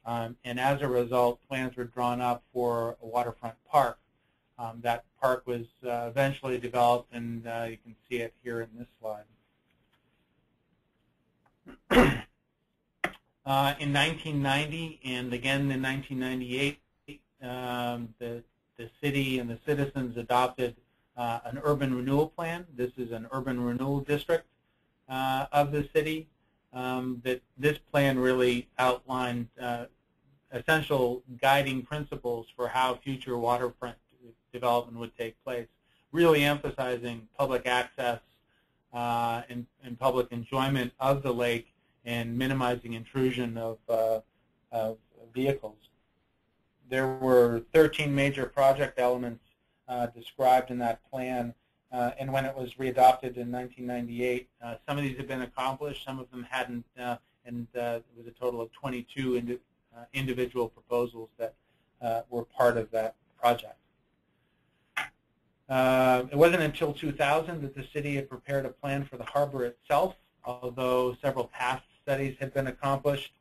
And as a result, plans were drawn up for a waterfront park. That park was eventually developed, and you can see it here in this slide. In 1990 and again in 1998, the city and the citizens adopted an urban renewal plan. This is an urban renewal district of the city. That this plan really outlined essential guiding principles for how future waterfront development would take place, really emphasizing public access and public enjoyment of the lake and minimizing intrusion of vehicles. There were 13 major project elements described in that plan. And when it was readopted in 1998, some of these had been accomplished, some of them hadn't, and it was a total of 22 individual proposals that were part of that project. It wasn't until 2000 that the city had prepared a plan for the harbor itself, although several past studies had been accomplished.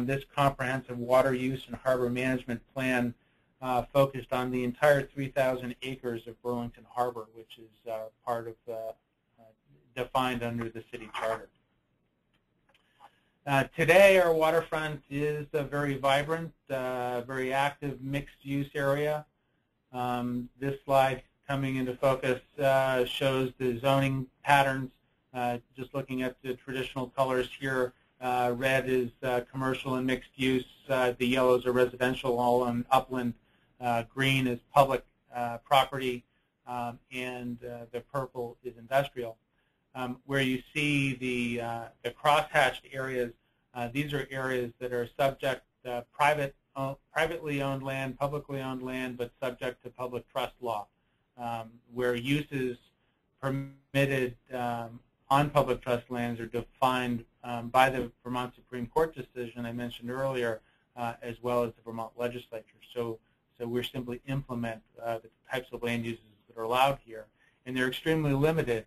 This comprehensive water use and harbor management plan focused on the entire 3,000 acres of Burlington Harbor, which is part of defined under the city charter. Today, our waterfront is a very vibrant, very active mixed-use area. This slide coming into focus shows the zoning patterns. Just looking at the traditional colors here, red is commercial and mixed use. The yellows are residential, all on upland. Green is public property, and the purple is industrial. Where you see the crosshatched areas, these are areas that are subject privately owned land, publicly owned land, but subject to public trust law, where uses permitted on public trust lands are defined by the Vermont Supreme Court decision I mentioned earlier, as well as the Vermont legislature. So we're simply implement the types of land uses that are allowed here. And they're extremely limited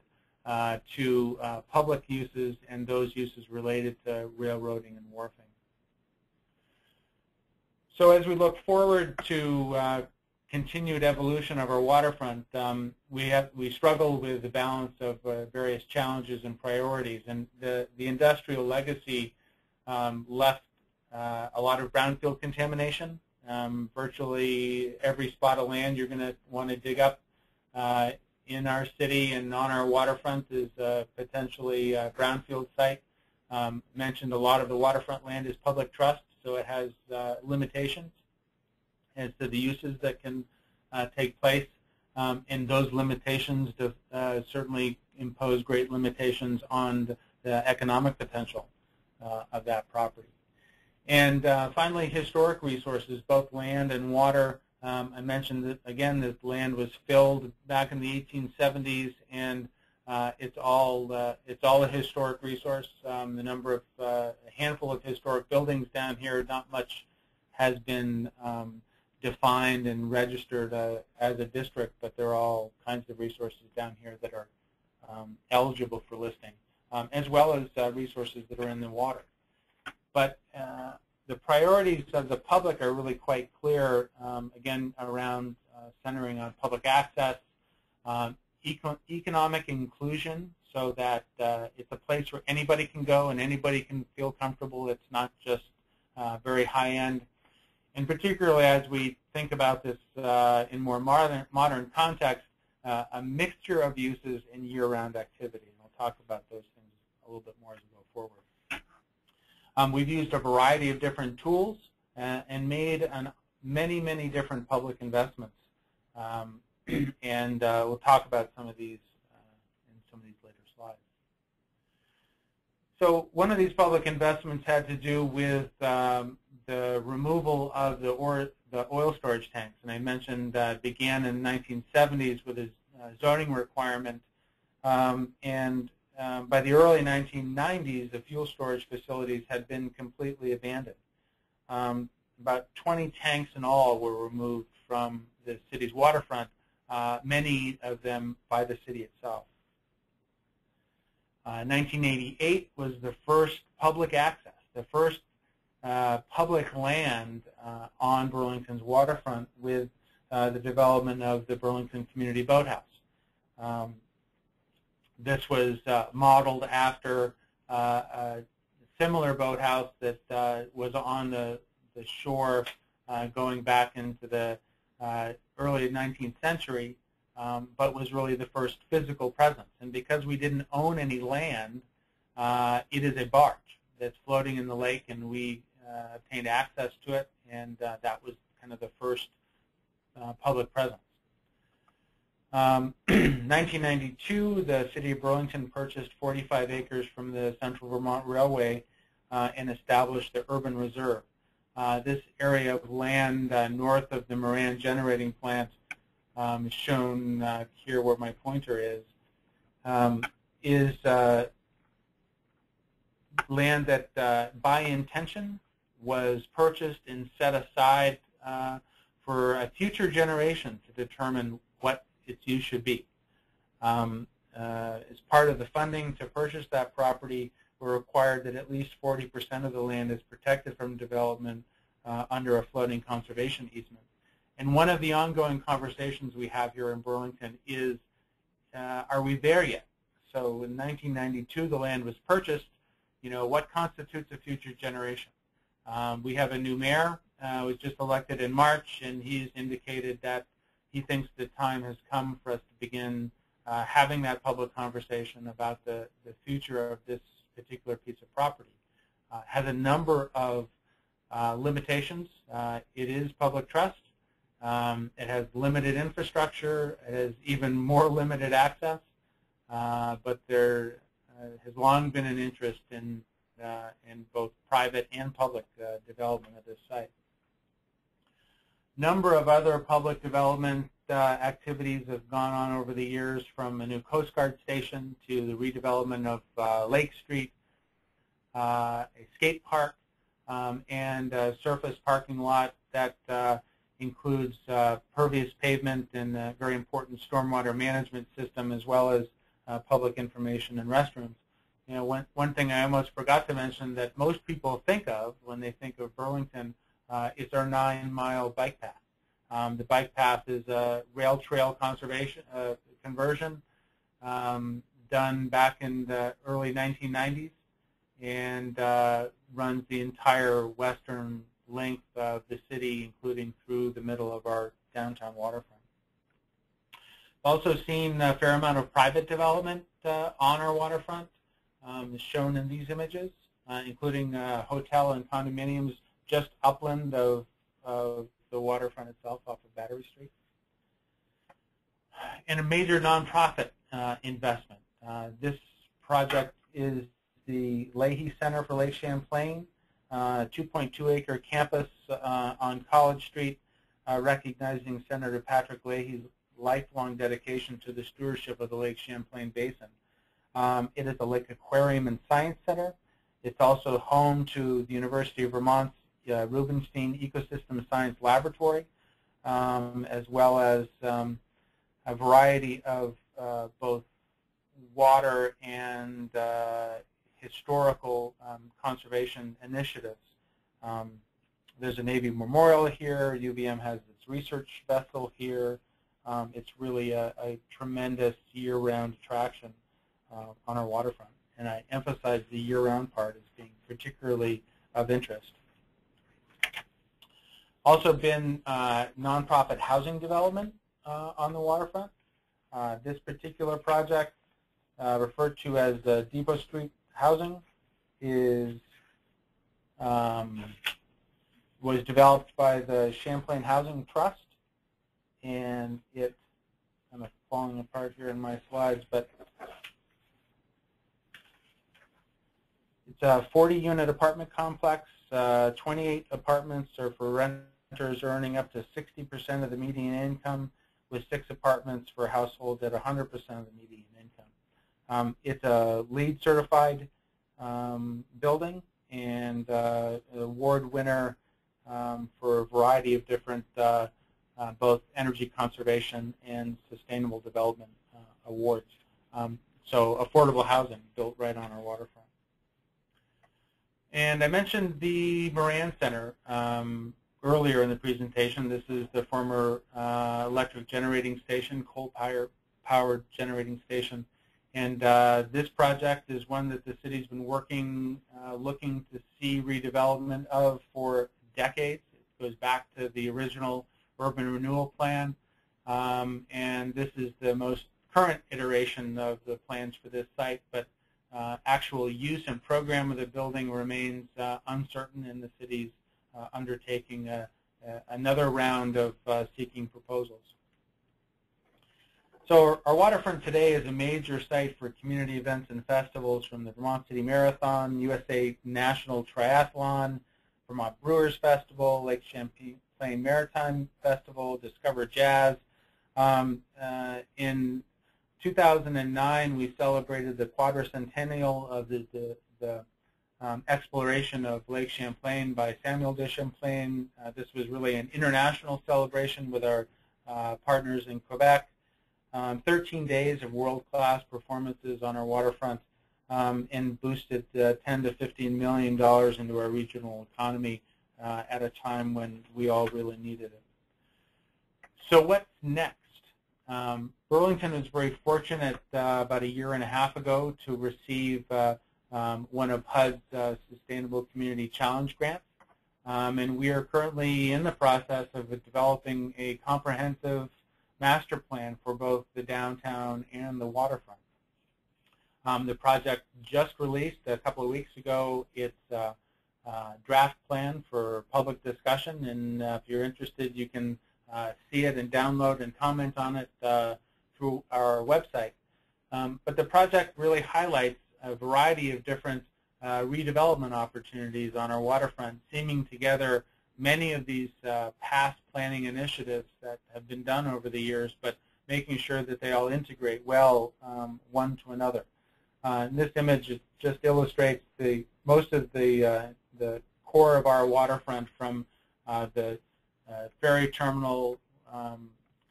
to public uses and those uses related to railroading and wharfing. So as we look forward to continued evolution of our waterfront, we struggle with the balance of various challenges and priorities. And the industrial legacy left a lot of brownfield contamination. Virtually every spot of land you're going to want to dig up in our city and on our waterfront is potentially a brownfield site. Mentioned a lot of the waterfront land is public trust, so it has limitations as to the uses that can take place, and those limitations certainly impose great limitations on the economic potential of that property. And finally, historic resources, both land and water. I mentioned that, again, this land was filled back in the 1870s, and it's all a historic resource. The number of a handful of historic buildings down here, not much has been defined and registered as a district, but there are all kinds of resources down here that are eligible for listing, as well as resources that are in the water. But the priorities of the public are really quite clear, again, around centering on public access, economic inclusion, so that it's a place where anybody can go and anybody can feel comfortable. It's not just very high-end. And particularly as we think about this in more modern context, a mixture of uses and year-round activity. And I'll talk about those things a little bit more as we go forward. We've used a variety of different tools and made many different public investments. And we'll talk about some of these in some of these later slides. So one of these public investments had to do with the removal of the oil storage tanks. And I mentioned began in the 1970s with a zoning requirement. By the early 1990s, the fuel storage facilities had been completely abandoned. About 20 tanks in all were removed from the city's waterfront, many of them by the city itself. 1988 was the first public access, the first public land on Burlington's waterfront with the development of the Burlington Community Boathouse. This was modeled after a similar boathouse that was on the shore going back into the early 19th century, but was really the first physical presence. And because we didn't own any land, it is a barge that's floating in the lake, and we obtained access to it, and that was kind of the first public presence. 1992, the city of Burlington purchased 45 acres from the Central Vermont Railway and established the Urban Reserve. This area of land north of the Moran Generating Plant, shown here where my pointer is land that by intention was purchased and set aside for a future generation to determine what its use should be. As part of the funding to purchase that property, we're required that at least 40% of the land is protected from development under a floating conservation easement. And one of the ongoing conversations we have here in Burlington is, are we there yet? So in 1992, the land was purchased. You know, what constitutes a future generation? We have a new mayor who was just elected in March, and he's indicated that he thinks the time has come for us to begin having that public conversation about the future of this particular piece of property. Has a number of limitations. It is public trust. It has limited infrastructure. It has even more limited access. But there has long been an interest in both private and public development of this site. Number of other public development activities have gone on over the years, from a new Coast Guard station to the redevelopment of Lake Street, a skate park, and a surface parking lot that includes pervious pavement and a very important stormwater management system, as well as public information and restrooms. You know, one thing I almost forgot to mention that most people think of when they think of Burlington is our 9-mile bike path. The bike path is a rail trail conservation conversion done back in the early 1990s, and runs the entire western length of the city, including through the middle of our downtown waterfront. Also seen a fair amount of private development on our waterfront, as shown in these images, including hotel and condominiums just upland of the waterfront itself off of Battery Street. And a major nonprofit investment. This project is the Leahy Center for Lake Champlain, 2.2-acre campus on College Street, recognizing Senator Patrick Leahy's lifelong dedication to the stewardship of the Lake Champlain Basin. It is a Lake Aquarium and Science Center. It's also home to the University of Vermont's Rubenstein Ecosystem Science Laboratory, as well as a variety of both water and historical conservation initiatives. There's a Navy memorial here. UVM has its research vessel here. It's really a tremendous year-round attraction on our waterfront. And I emphasize the year-round part as being particularly of interest. Also been nonprofit housing development on the waterfront. This particular project, referred to as Depot Street Housing, is was developed by the Champlain Housing Trust, and it, I'm falling apart here in my slides, but it's a 40-unit apartment complex. 28 apartments are for renters earning up to 60% of the median income, with 6 apartments for households at 100% of the median income. It's a LEED certified building, and an award winner for a variety of different both energy conservation and sustainable development awards. So affordable housing built right on our waterfront. And I mentioned the Moran Center earlier in the presentation. This is the former electric generating station, coal-powered generating station. And this project is one that the city's been working, looking to see redevelopment of for decades. It goes back to the original urban renewal plan. And this is the most current iteration of the plans for this site. But actual use and program of the building remains uncertain, and the city's undertaking another round of seeking proposals. So our waterfront today is a major site for community events and festivals, from the Vermont City Marathon, USA National Triathlon, Vermont Brewers Festival, Lake Champlain Maritime Festival, Discover Jazz. In 2009, we celebrated the quadricentennial of the exploration of Lake Champlain by Samuel de Champlain. This was really an international celebration with our partners in Quebec. 13 days of world-class performances on our waterfront, and boosted $10 to $15 million into our regional economy at a time when we all really needed it. So what's next? Burlington was very fortunate about a year and a half ago to receive one of HUD's Sustainable Community Challenge grants, and we are currently in the process of developing a comprehensive master plan for both the downtown and the waterfront. The project just released a couple of weeks ago its draft plan for public discussion, and if you're interested, you can see it and download and comment on it through our website. But the project really highlights a variety of different redevelopment opportunities on our waterfront, seaming together many of these past planning initiatives that have been done over the years, but making sure that they all integrate well one to another. And this image just illustrates the most of the core of our waterfront, from the ferry terminal.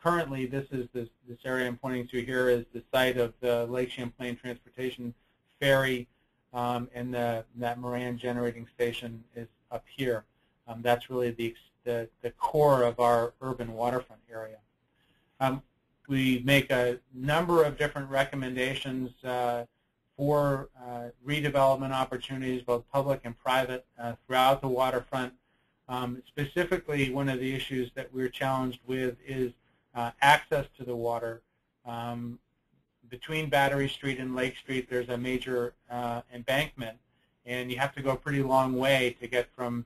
Currently, this is this area I'm pointing to here is the site of the Lake Champlain Transportation Ferry, and that Moran Generating Station is up here. That's really the core of our urban waterfront area. We make a number of different recommendations for redevelopment opportunities, both public and private, throughout the waterfront. Specifically, one of the issues that we're challenged with is access to the water. Between Battery Street and Lake Street, there's a major embankment, and you have to go a pretty long way to get from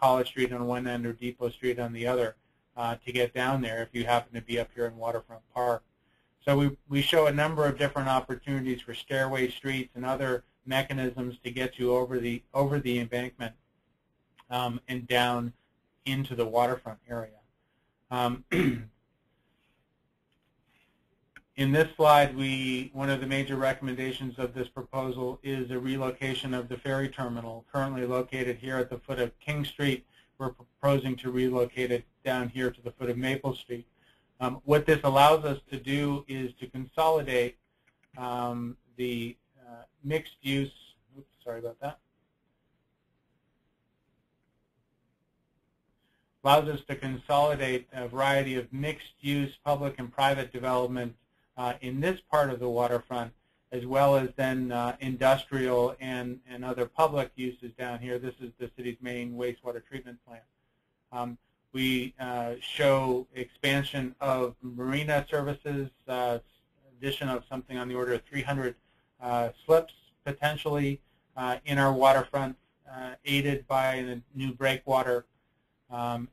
College Street on one end or Depot Street on the other to get down there if you happen to be up here in Waterfront Park. So we show a number of different opportunities for stairway streets and other mechanisms to get you over the embankment and down into the waterfront area. In this slide, one of the major recommendations of this proposal is a relocation of the ferry terminal, currently located here at the foot of King Street. We're proposing to relocate it down here to the foot of Maple Street. What this allows us to do is to consolidate the mixed use, oops, sorry about that. Allows us to consolidate a variety of mixed use public and private development in this part of the waterfront, as well as then industrial and other public uses down here. This is the city's main wastewater treatment plant. We show expansion of marina services, addition of something on the order of 300 slips potentially in our waterfront, aided by a new breakwater,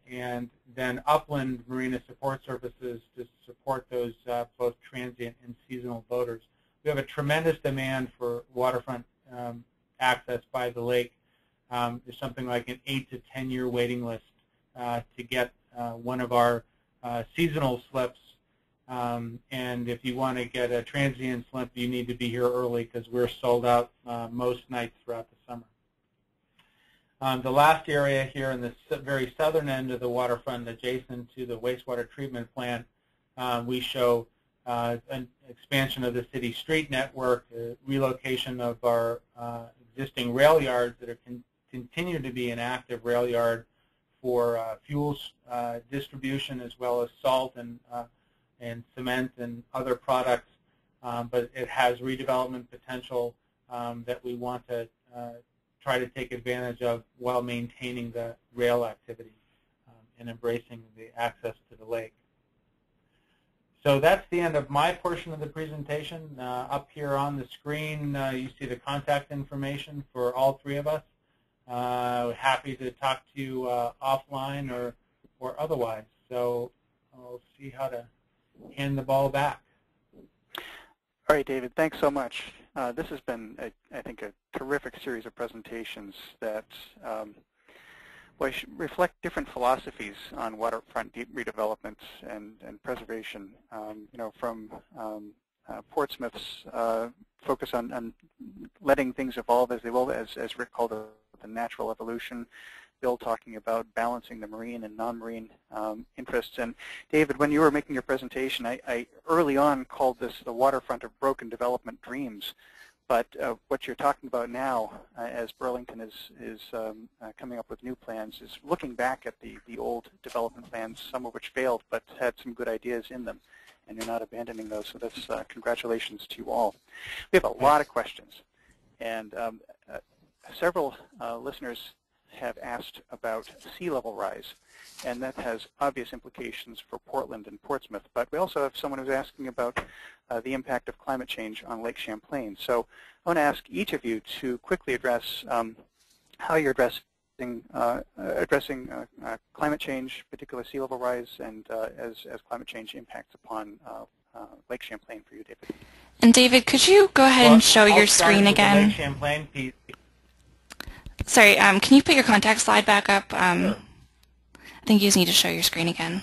and then upland marina support services to support those both transient and seasonal boaters. We have a tremendous demand for waterfront access by the lake. There's something like an 8 to 10 year waiting list to get one of our seasonal slips. And if you want to get a transient slip, you need to be here early because we're sold out most nights throughout the summer. The last area here in the very southern end of the waterfront, adjacent to the wastewater treatment plant, we show an expansion of the city street network, relocation of our existing rail yards that are continue to be an active rail yard for fuel distribution, as well as salt and cement and other products, but it has redevelopment potential that we want to try to take advantage of while maintaining the rail activity and embracing the access to the lake. So that's the end of my portion of the presentation. Up here on the screen, you see the contact information for all three of us. Happy to talk to you offline or otherwise. So I'll see how to hand the ball back. All right, David, thanks so much. This has been, I think, a terrific series of presentations that reflect different philosophies on waterfront redevelopment and preservation. You know, from Portsmouth's focus on letting things evolve as they will, as Rick called it, the natural evolution. Bill talking about balancing the marine and non-marine interests. And David, when you were making your presentation, I early on called this the waterfront of broken development dreams. But what you're talking about now, as Burlington is coming up with new plans, is looking back at the old development plans, some of which failed, but had some good ideas in them. And you're not abandoning those. So that's congratulations to you all. We have a lot of questions. And several listeners have asked about sea level rise, and that has obvious implications for Portland and Portsmouth. But we also have someone who's asking about the impact of climate change on Lake Champlain. So I want to ask each of you to quickly address how you're addressing climate change, particularly sea level rise, and as climate change impacts upon Lake Champlain for you, David. And David, could you go ahead and show your screen again? Lake Champlain piece. Sorry, can you put your contact slide back up? Sure. I think you just need to show your screen again.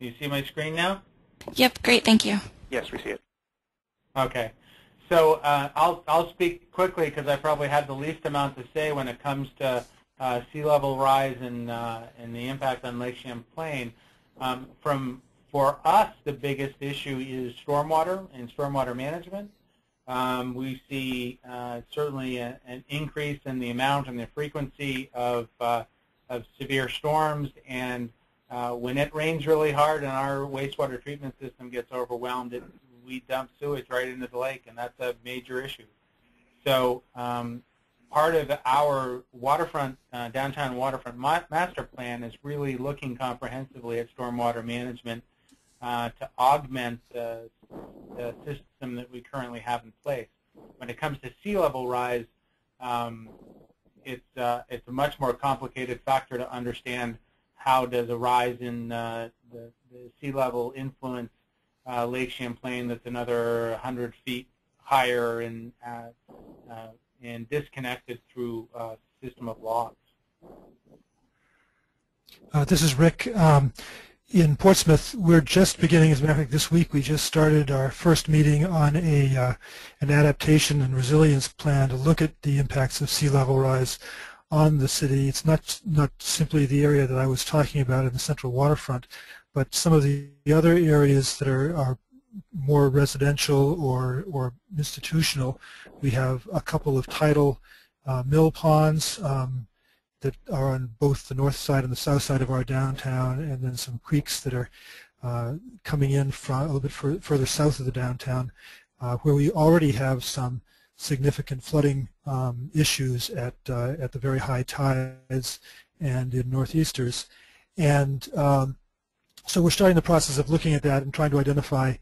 Do you see my screen now? Yep, great, thank you. Yes, we see it. Okay, so I'll speak quickly because I probably had the least amount to say when it comes to sea level rise and the impact on Lake Champlain. For us, the biggest issue is stormwater and stormwater management. We see certainly an increase in the amount and the frequency of severe storms, and when it rains really hard and our wastewater treatment system gets overwhelmed, we dump sewage right into the lake, and that's a major issue. So part of our waterfront, downtown waterfront master plan is really looking comprehensively at stormwater management to augment the system that we currently have in place. When it comes to sea level rise, it's a much more complicated factor to understand how does a rise in the sea level influence Lake Champlain, that's another 100 feet higher and disconnected through a system of logs. This is Rick. In Portsmouth, we're just beginning, as a matter of fact, this week we just started our first meeting on a an adaptation and resilience plan to look at the impacts of sea level rise on the city. It's not simply the area that I was talking about in the central waterfront, but some of the other areas that are more residential or institutional. We have a couple of tidal mill ponds that are on both the north side and the south side of our downtown, and then some creeks that are coming in from a little bit further south of the downtown, where we already have some significant flooding issues at the very high tides and in northeasters. And so we're starting the process of looking at that and trying to identify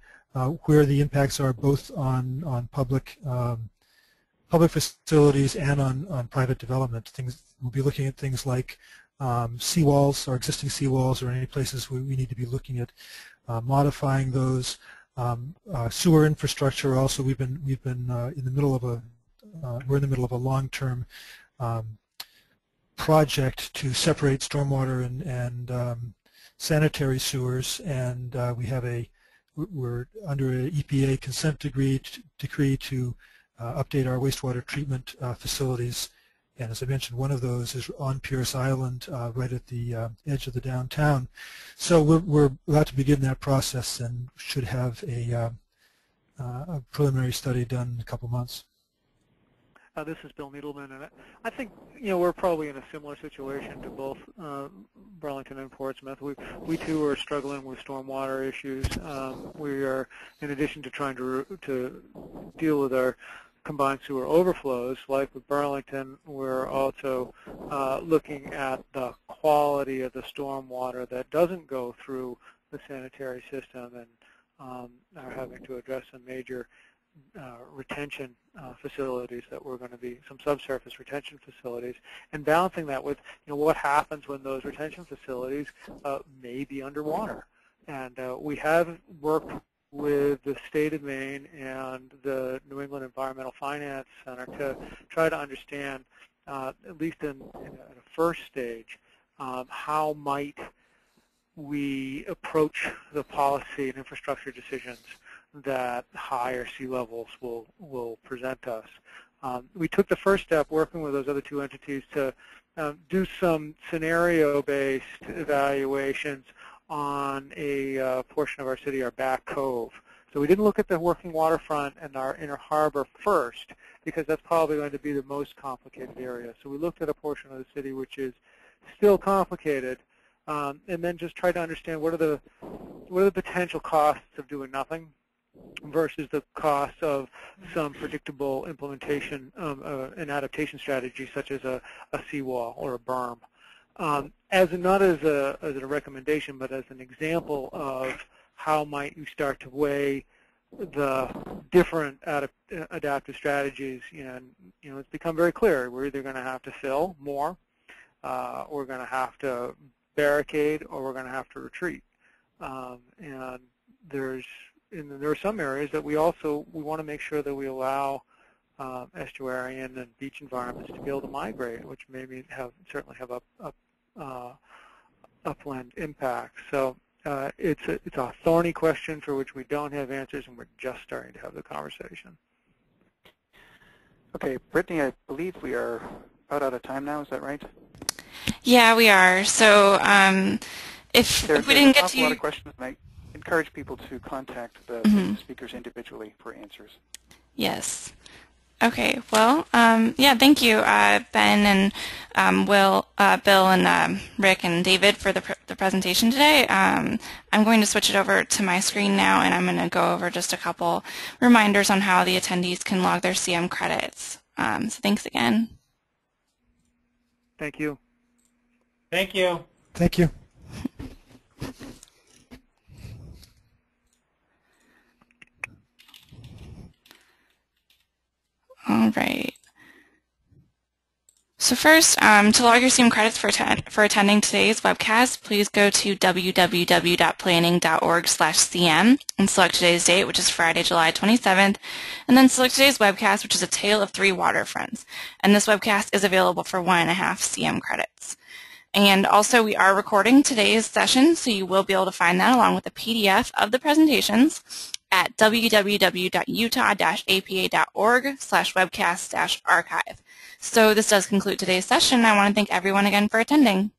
where the impacts are, both on public public facilities and on private development. We'll be looking at things like seawalls, or existing seawalls, or any places where we need to be looking at modifying those. Sewer infrastructure. Also, we're in the middle of a long-term project to separate stormwater and sanitary sewers, and we're under an EPA consent decree to update our wastewater treatment facilities. And as I mentioned, one of those is on Pierce Island, right at the edge of the downtown. So we're about to begin that process, and should have a preliminary study done in a couple months. This is Bill Needleman, and I think we're probably in a similar situation to both Burlington and Portsmouth. We too are struggling with stormwater issues. We are, in addition to trying to deal with our combined sewer overflows, like with Burlington, we're also looking at the quality of the stormwater that doesn't go through the sanitary system, and are having to address some major retention facilities that we're going to be, some subsurface retention facilities, and balancing that with what happens when those retention facilities may be underwater. And we have worked with the state of Maine and the New England Environmental Finance Center to try to understand, at least in a first stage, how might we approach the policy and infrastructure decisions that higher sea levels will present us. We took the first step, working with those other two entities, to do some scenario-based evaluations on a portion of our city, our back cove. So we didn't look at the working waterfront and our inner harbor first, because that's probably going to be the most complicated area. So we looked at a portion of the city which is still complicated, and then just try to understand what are the potential costs of doing nothing versus the cost of some predictable implementation and adaptation strategy, such as a seawall or a berm. Not as a recommendation, but as an example of how might you start to weigh the different adaptive strategies. It's become very clear we're either going to have to fill more, we're going to have to barricade, or we're going to have to retreat. And there are some areas that we want to make sure that we allow estuarian and beach environments to be able to migrate, which maybe certainly have upland impacts. So it's a thorny question for which we don't have answers, and we're just starting to have the conversation. Okay, Brittany, I believe we are about out of time now. Is that right? Yeah, we are. So if we didn't get to you, there's a lot of questions, and I encourage people to contact the speakers individually for answers. Yes. Okay, well, yeah, thank you, Ben and Bill and Rick and David for the presentation today. I'm going to switch it over to my screen now, and I'm going to go over just a couple reminders on how the attendees can log their CM credits. So thanks again. Thank you. Thank you. Thank you. All right. So first, to log your CM credits for attending today's webcast, please go to www.planning.org/cm and select today's date, which is Friday, July 27th, and then select today's webcast, which is A Tale of Three Waterfronts. And this webcast is available for 1.5 CM credits. And also, we are recording today's session, so you will be able to find that along with a PDF of the presentations at www.utah-apa.org/webcast-archive. So this does conclude today's session. I want to thank everyone again for attending.